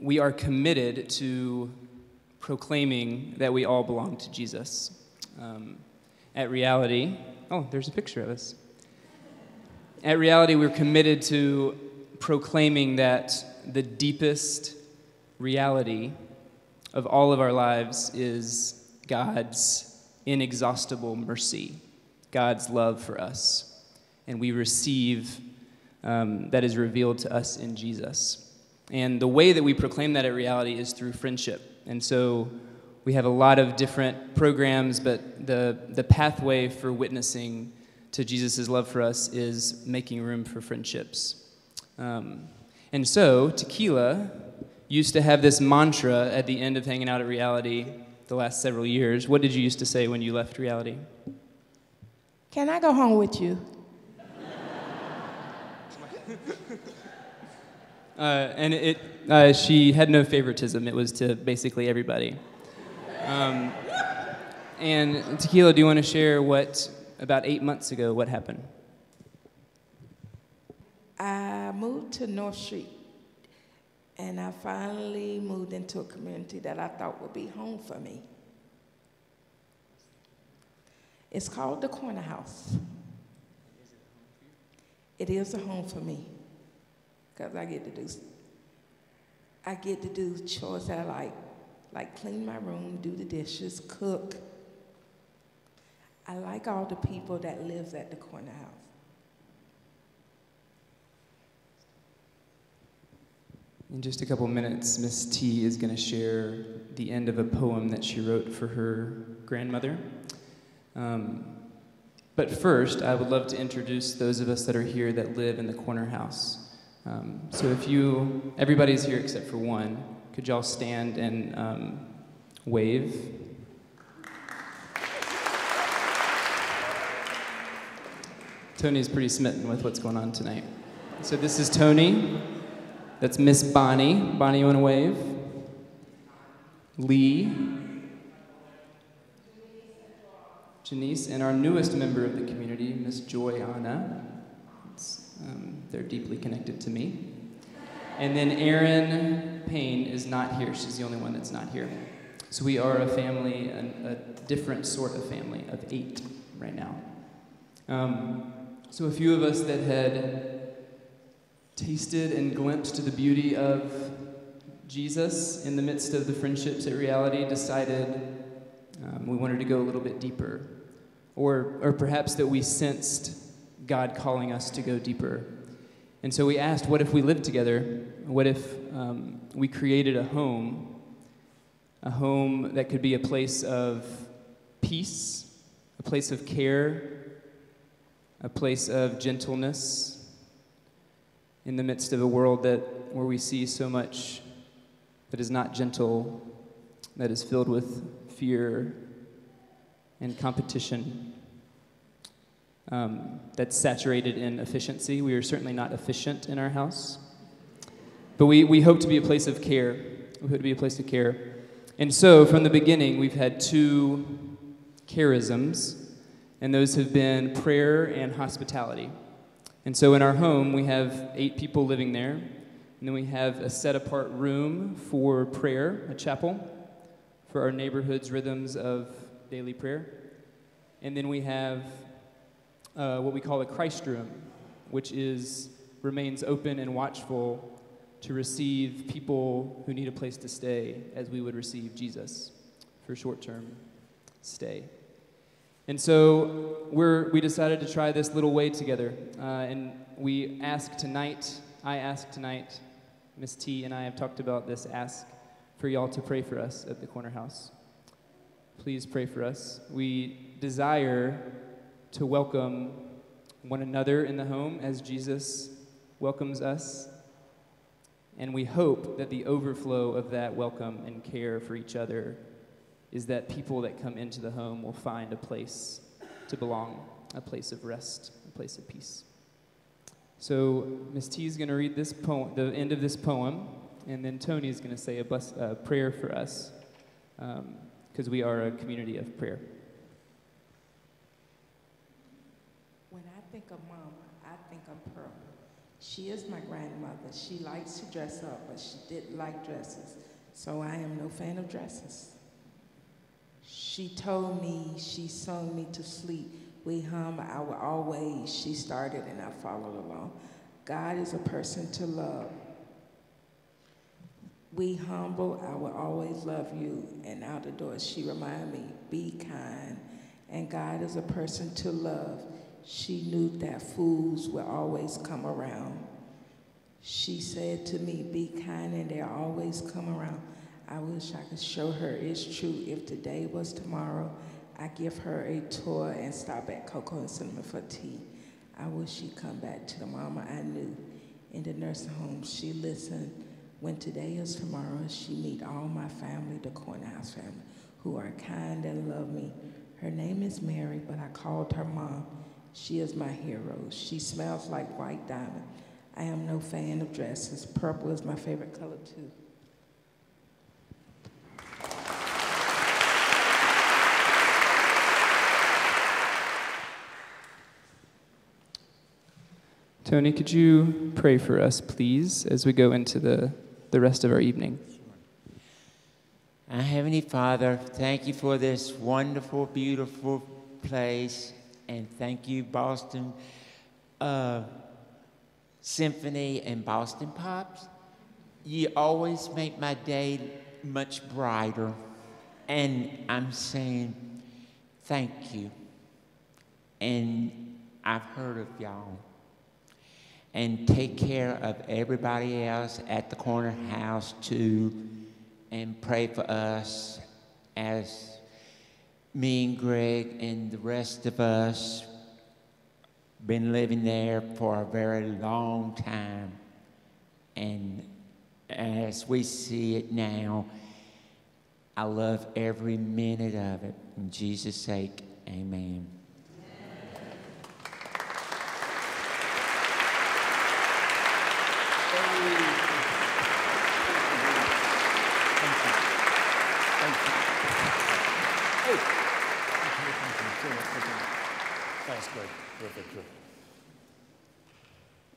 we are committed to proclaiming that we all belong to Jesus. At Reality, oh, there's a picture of us. At Reality, we're committed to proclaiming that the deepest reality of all of our lives is God's inexhaustible mercy, God's love for us. And we receive that is revealed to us in Jesus. And the way that we proclaim that at Reality is through friendship. And so we have a lot of different programs, but the pathway for witnessing to Jesus' love for us is making room for friendships. And so Tequila used to have this mantra at the end of hanging out at Reality the last several years. What did you used to say when you left Reality? Can I go home with you? And she had no favoritism. It was to basically everybody. And Tequila, do you want to share what, about 8 months ago, what happened? I moved to North Street, and I finally moved into a community that I thought would be home for me. It's called the Corner House. It is a home for me. Because I get to do chores that I like clean my room, do the dishes, cook. I like all the people that lives at the Corner House. In just a couple minutes, Miss T is going to share the end of a poem that she wrote for her grandmother. But first, I would love to introduce those of us that are here that live in the Corner House. So if you, everybody's here except for one, could y'all stand and wave? Tony's pretty smitten with what's going on tonight. So this is Tony. That's Miss Bonnie. Bonnie, you want to wave? Lee. Janice, and our newest member of the community, Miss Joyanna. They're deeply connected to me. And then Erin Payne is not here. She's the only one that's not here. So we are a family, a different sort of family of 8 right now. So a few of us that had tasted and glimpsed the beauty of Jesus in the midst of the friendships at Reality decided we wanted to go a little bit deeper. Or perhaps that we sensed God calling us to go deeper. And so we asked, what if we lived together? What if we created a home that could be a place of peace, a place of care, a place of gentleness in the midst of a world that where we see so much that is not gentle, that is filled with fear and competition. That's saturated in efficiency. We are certainly not efficient in our house. But we hope to be a place of care. We hope to be a place of care. And so, from the beginning, we've had 2 charisms, and those have been prayer and hospitality. And so in our home, we have 8 people living there, and then we have a set-apart room for prayer, a chapel, for our neighborhood's rhythms of daily prayer. And then we have what we call a Christ room, which remains open and watchful to receive people who need a place to stay as we would receive Jesus for short-term stay. And so we decided to try this little way together. And we asked tonight, Miss T and I have talked about this ask for y'all to pray for us at the Corner House. Please pray for us. We desire to welcome one another in the home as Jesus welcomes us. And we hope that the overflow of that welcome and care for each other is that people that come into the home will find a place to belong, a place of rest, a place of peace. So Miss T is going to read this poem, the end of this poem, and then Tony is going to say a prayer for us, because we are a community of prayer. When I think of Mama, I think of Pearl. She is my grandmother. She likes to dress up, but she didn't like dresses, so I am no fan of dresses. She told me, she sung me to sleep. We hum, I will always, she started and I followed along. God is a person to love. We humble, I will always love you. And out the door, she reminded me, be kind. And God is a person to love. She knew that fools will always come around. She said to me, be kind and they'll always come around. I wish I could show her it's true. If today was tomorrow, I give her a tour and stop at Cocoa and Cinnamon for tea. I wish she'd come back to the mama I knew. In the nursing home, she listened. When today is tomorrow, she meet all my family, the Corner House family, who are kind and love me. Her name is Mary, but I called her Mom. She is my hero. She smells like white diamond. I am no fan of dresses. Purple is my favorite color, too. Tony, could you pray for us, please, as we go into the rest of our evening? Our Heavenly Father, thank you for this wonderful, beautiful place. And thank you, Boston Symphony and Boston Pops. You always make my day much brighter. And I'm saying thank you. And I've heard of y'all. And take care of everybody else at the Corner House, too, and pray for us as me and Greg and the rest of us been living there for a very long time. And as we see it now, I love every minute of it. In Jesus' sake, amen.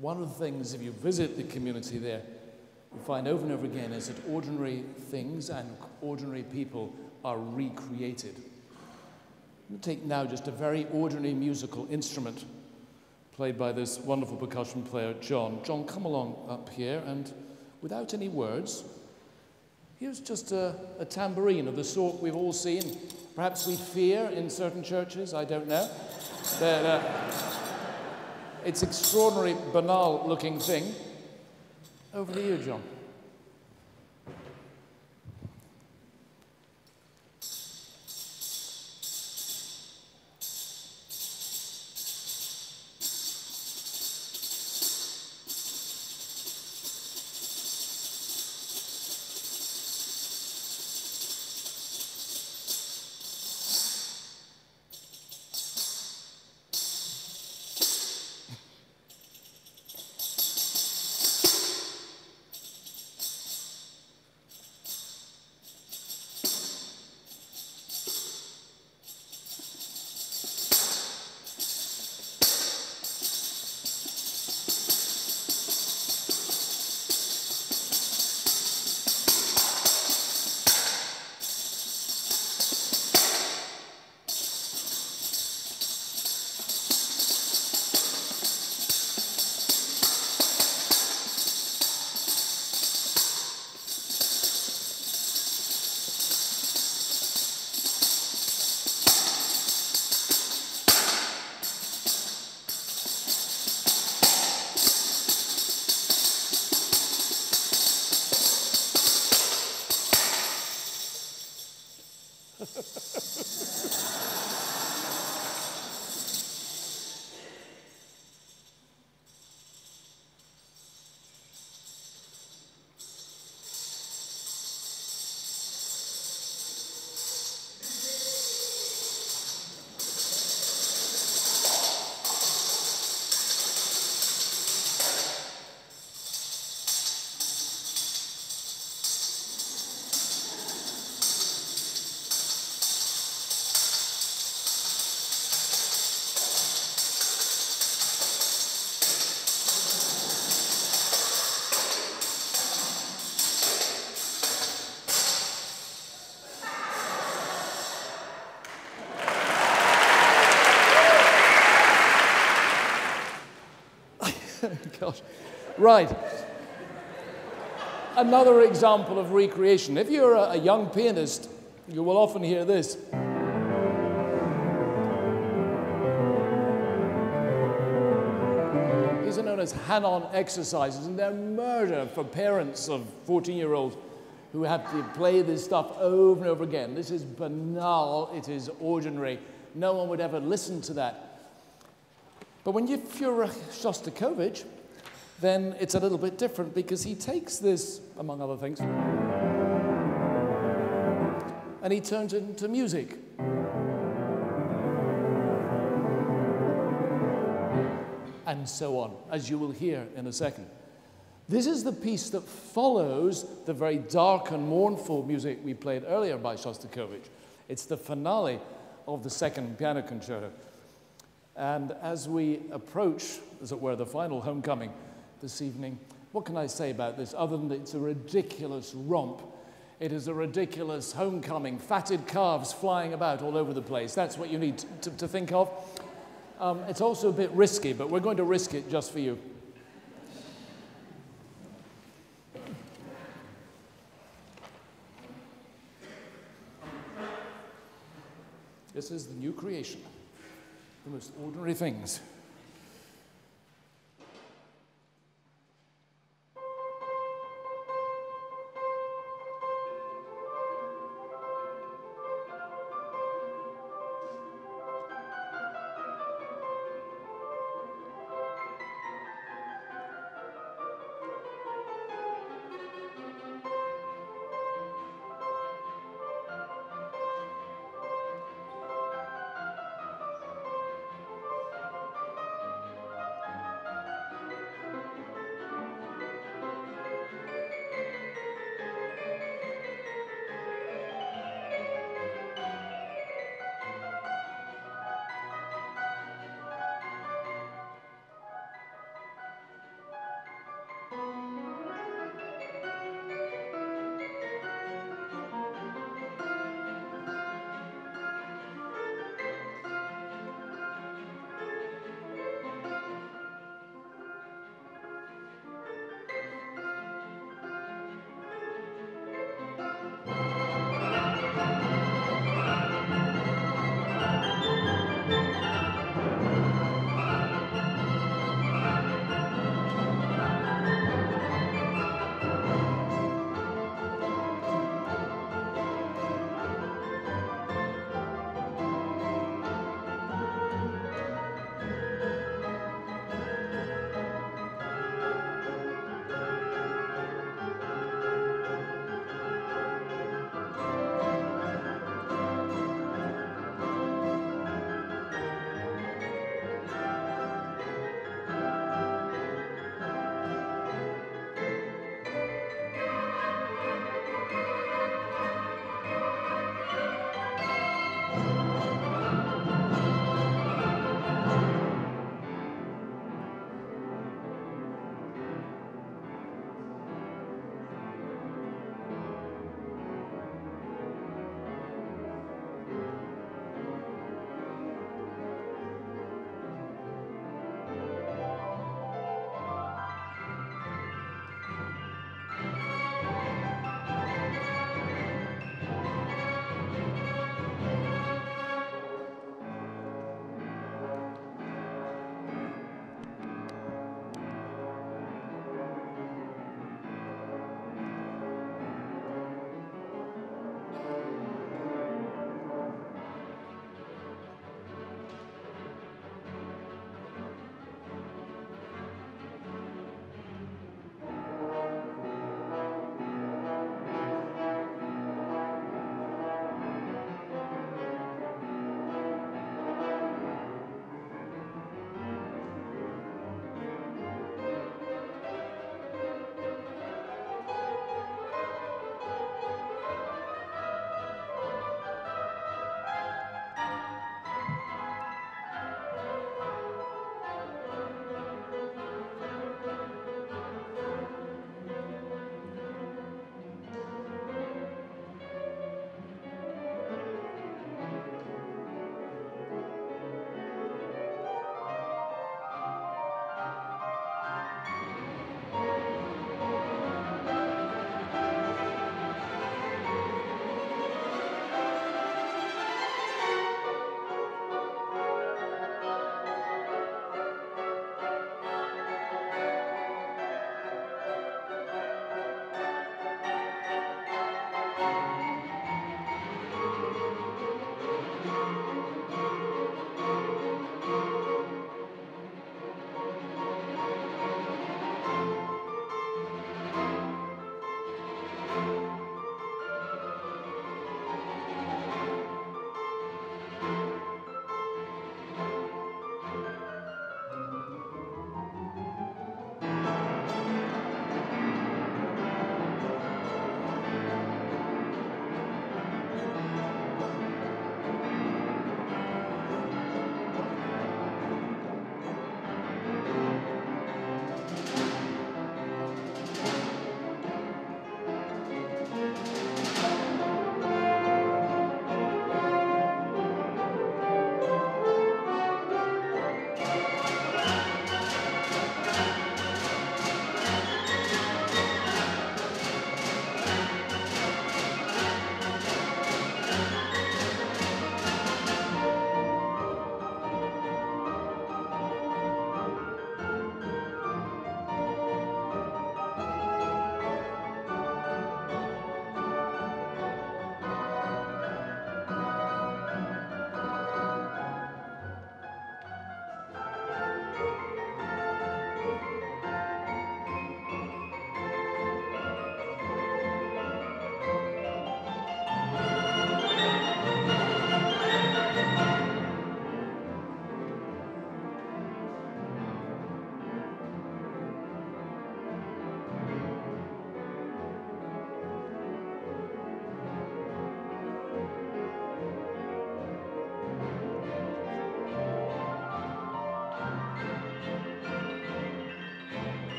One of the things, if you visit the community there, you find over and over again is that ordinary things and ordinary people are recreated. Take now just a very ordinary musical instrument played by this wonderful percussion player, John. John, come along up here, and without any words, here's just a tambourine of the sort we've all seen. Perhaps we fear in certain churches, I don't know. But, it's an extraordinary, banal-looking thing. Over to you, John. Gosh. Right. Another example of recreation. If you're a young pianist, you will often hear this. These are known as hand-on exercises, and they're murder for parents of 14-year-olds who have to play this stuff over and over again. This is banal. It is ordinary. No one would ever listen to that. But when you, if you're Shostakovich, then it's a little bit different, because he takes this, among other things, and he turns it into music. And so on, as you will hear in a second. This is the piece that follows the very dark and mournful music we played earlier by Shostakovich. It's the finale of the second piano concerto. And as we approach, as it were, the final homecoming this evening, what can I say about this other than it's a ridiculous romp? It is a ridiculous homecoming, fatted calves flying about all over the place. That's what you need to think of. It's also a bit risky, but we're going to risk it just for you. This is the new creation. The most ordinary things.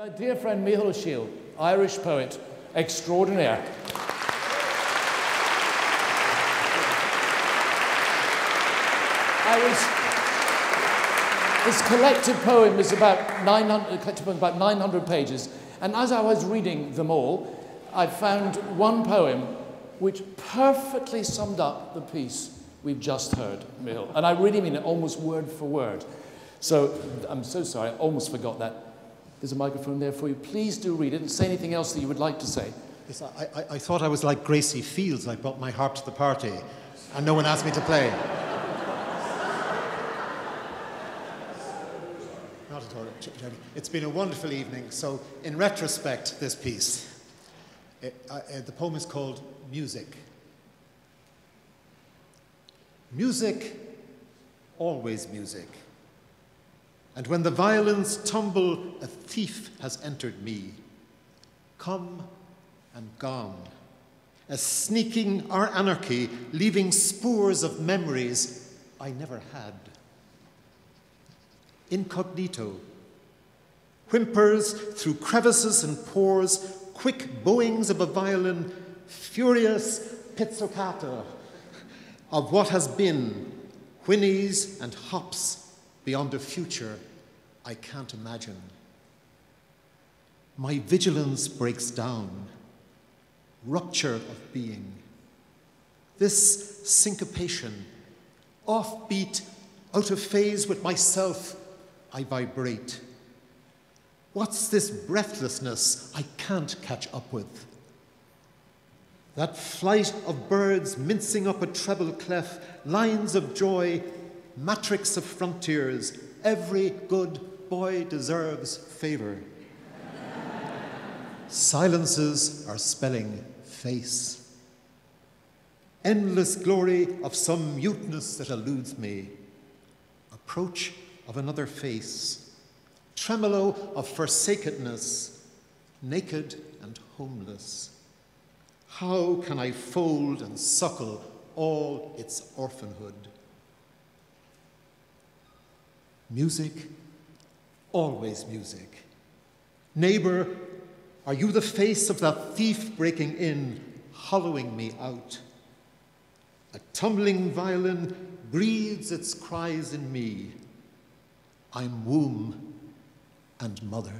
My dear friend Mihal Shield, Irish poet extraordinaire. This collected poem is about 900 pages, and as I was reading them all, I found one poem which perfectly summed up the piece we've just heard, Mihal. And I really mean it almost word for word. So I'm so sorry, I almost forgot that. There's a microphone there for you. Please do read it and say anything else that you would like to say. Yes, I thought I was like Gracie Fields. I brought my harp to the party and no one asked me to play. Not at all, Jeremy. It's been a wonderful evening. So in retrospect, this piece, the poem is called Music. Music, always music. And when the violins tumble, a thief has entered me. Come and gone, a sneaking our anarchy, leaving spores of memories I never had. Incognito, whimpers through crevices and pores, quick bowings of a violin, furious pizzicato of what has been, whinnies and hops, beyond a future I can't imagine. My vigilance breaks down, rupture of being. This syncopation, offbeat, out of phase with myself, I vibrate. What's this breathlessness I can't catch up with? That flight of birds mincing up a treble clef, lines of joy, matrix of frontiers, every good boy deserves favor. Silences are spelling face. Endless glory of some muteness that eludes me. Approach of another face. Tremolo of forsakenness. Naked and homeless. How can I fold and suckle all its orphanhood? Music, always music. Neighbor, are you the face of that thief breaking in, hollowing me out? A tumbling violin breathes its cries in me. I'm womb and mother.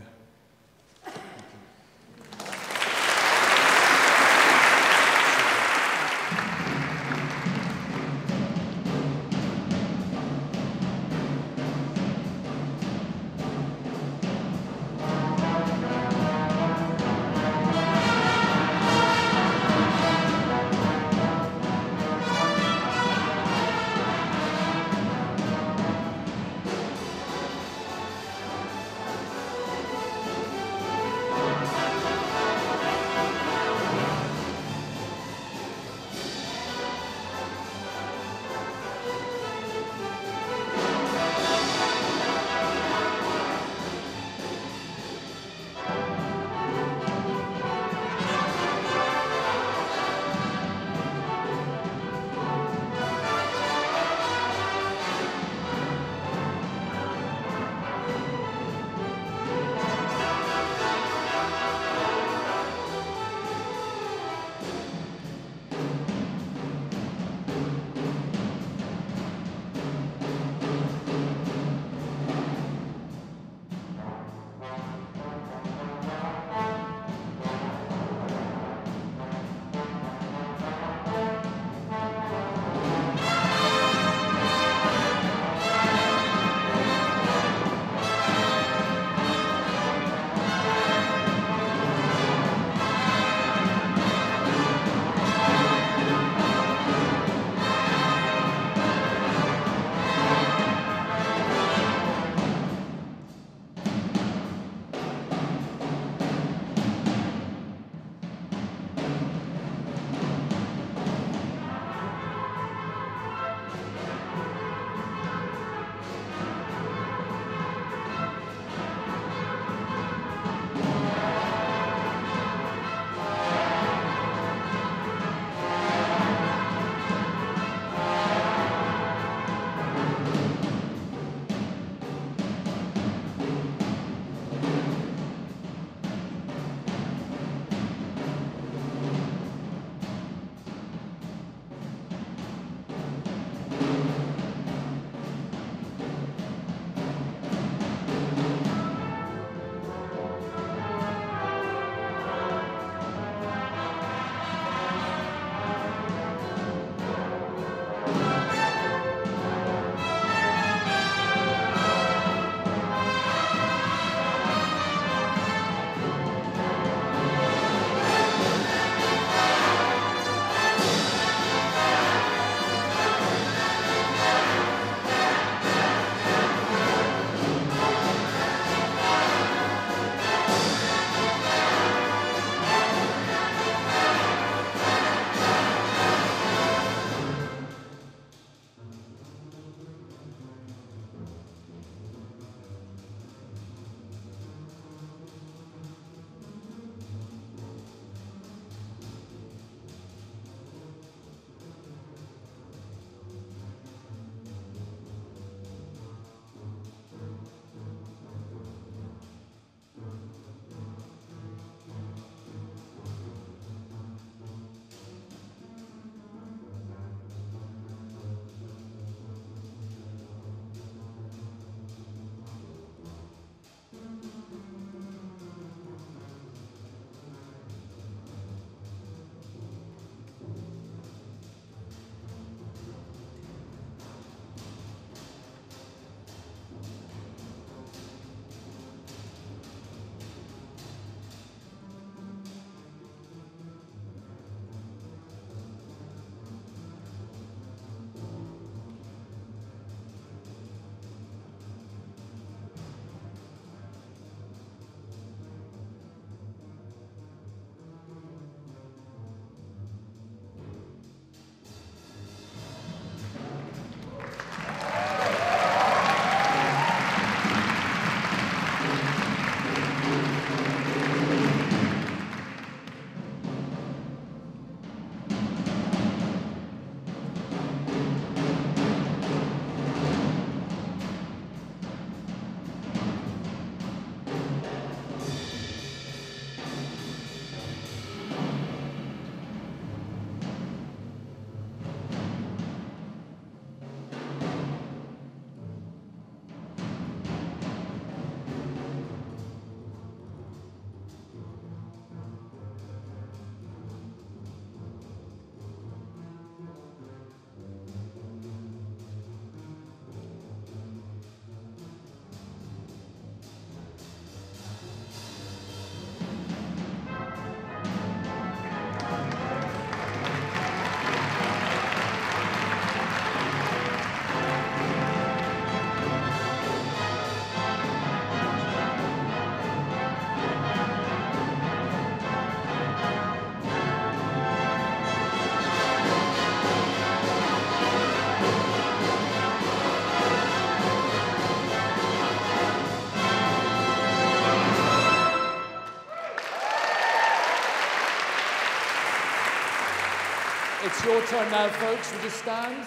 It's your turn now, folks. We just stand.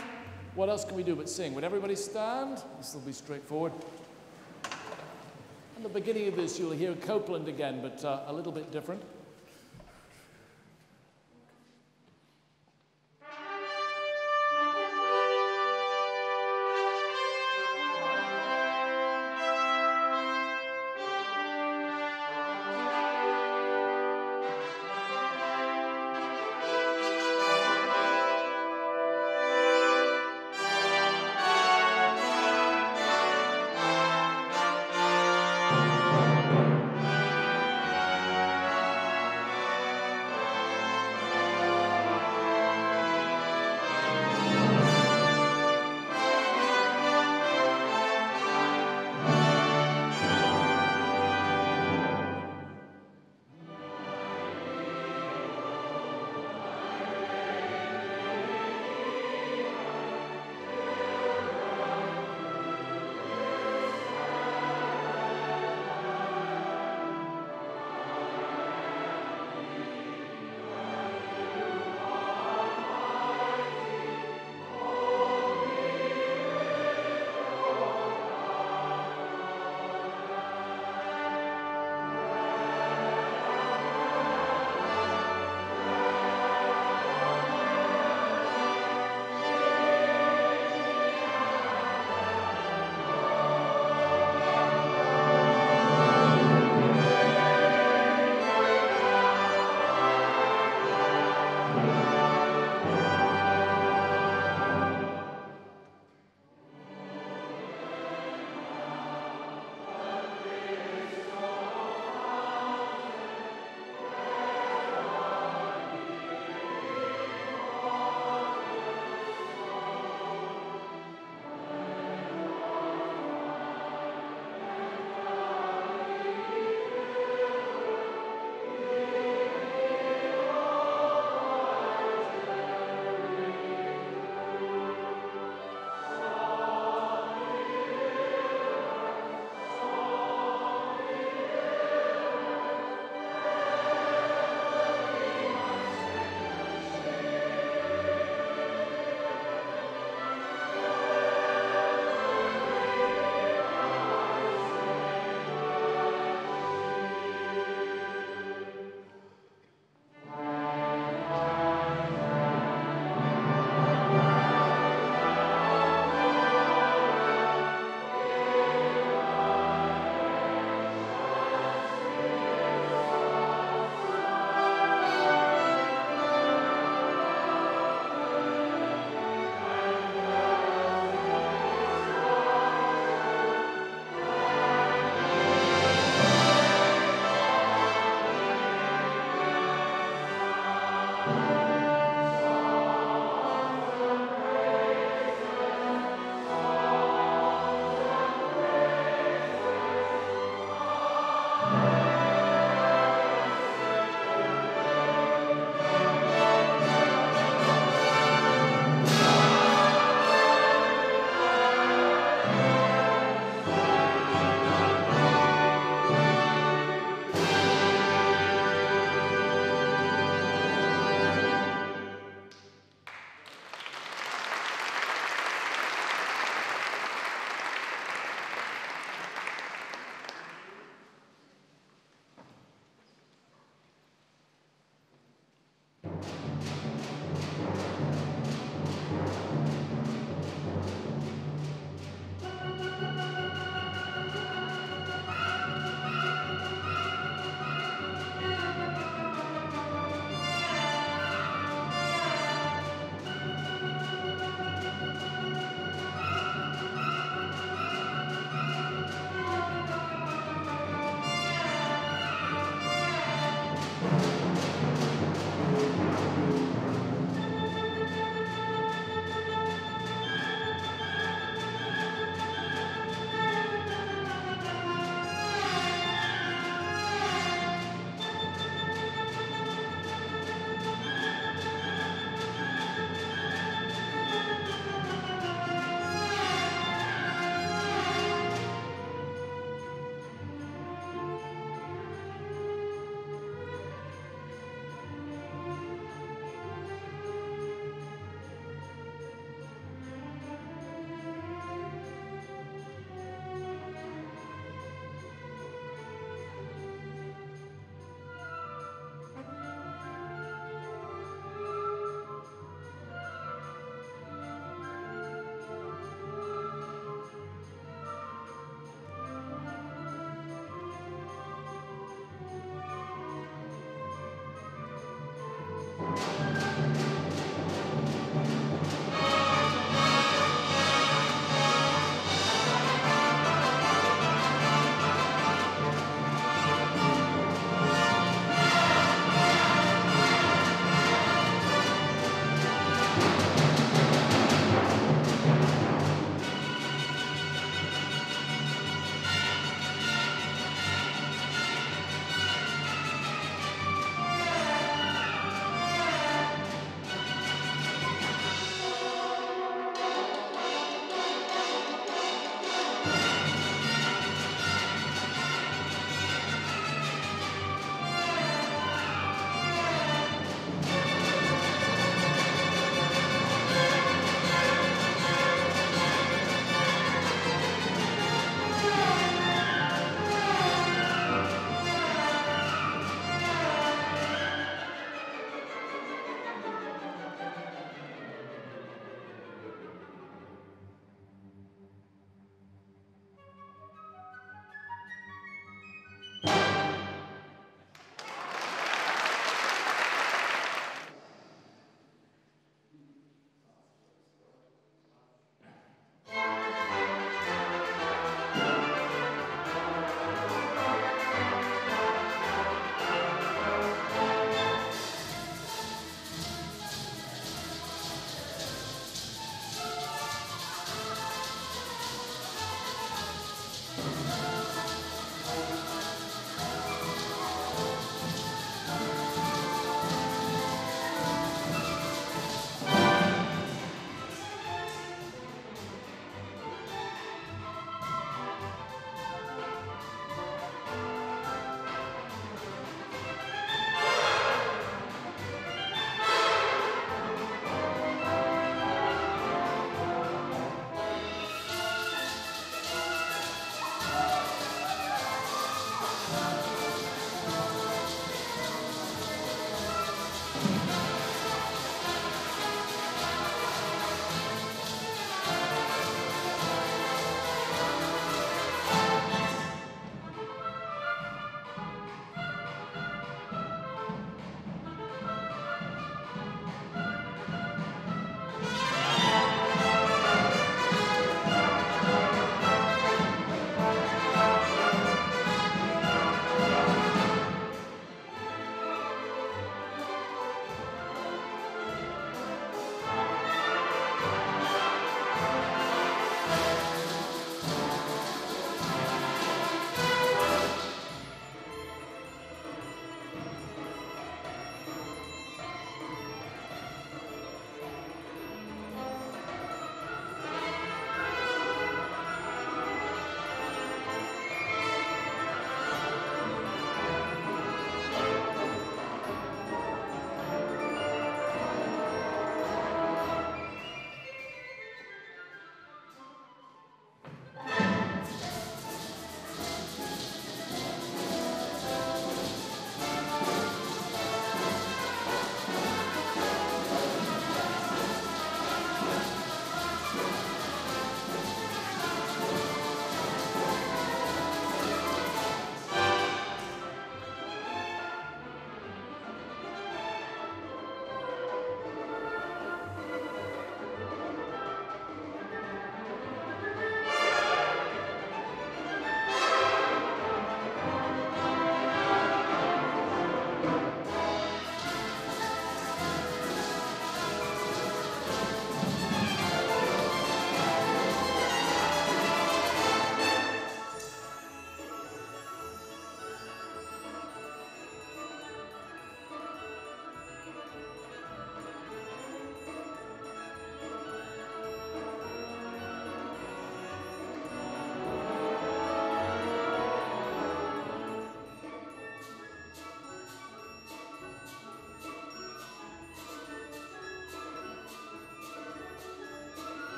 What else can we do but sing? Would everybody stand? This will be straightforward. At the beginning of this, you'll hear Copland again, but a little bit different.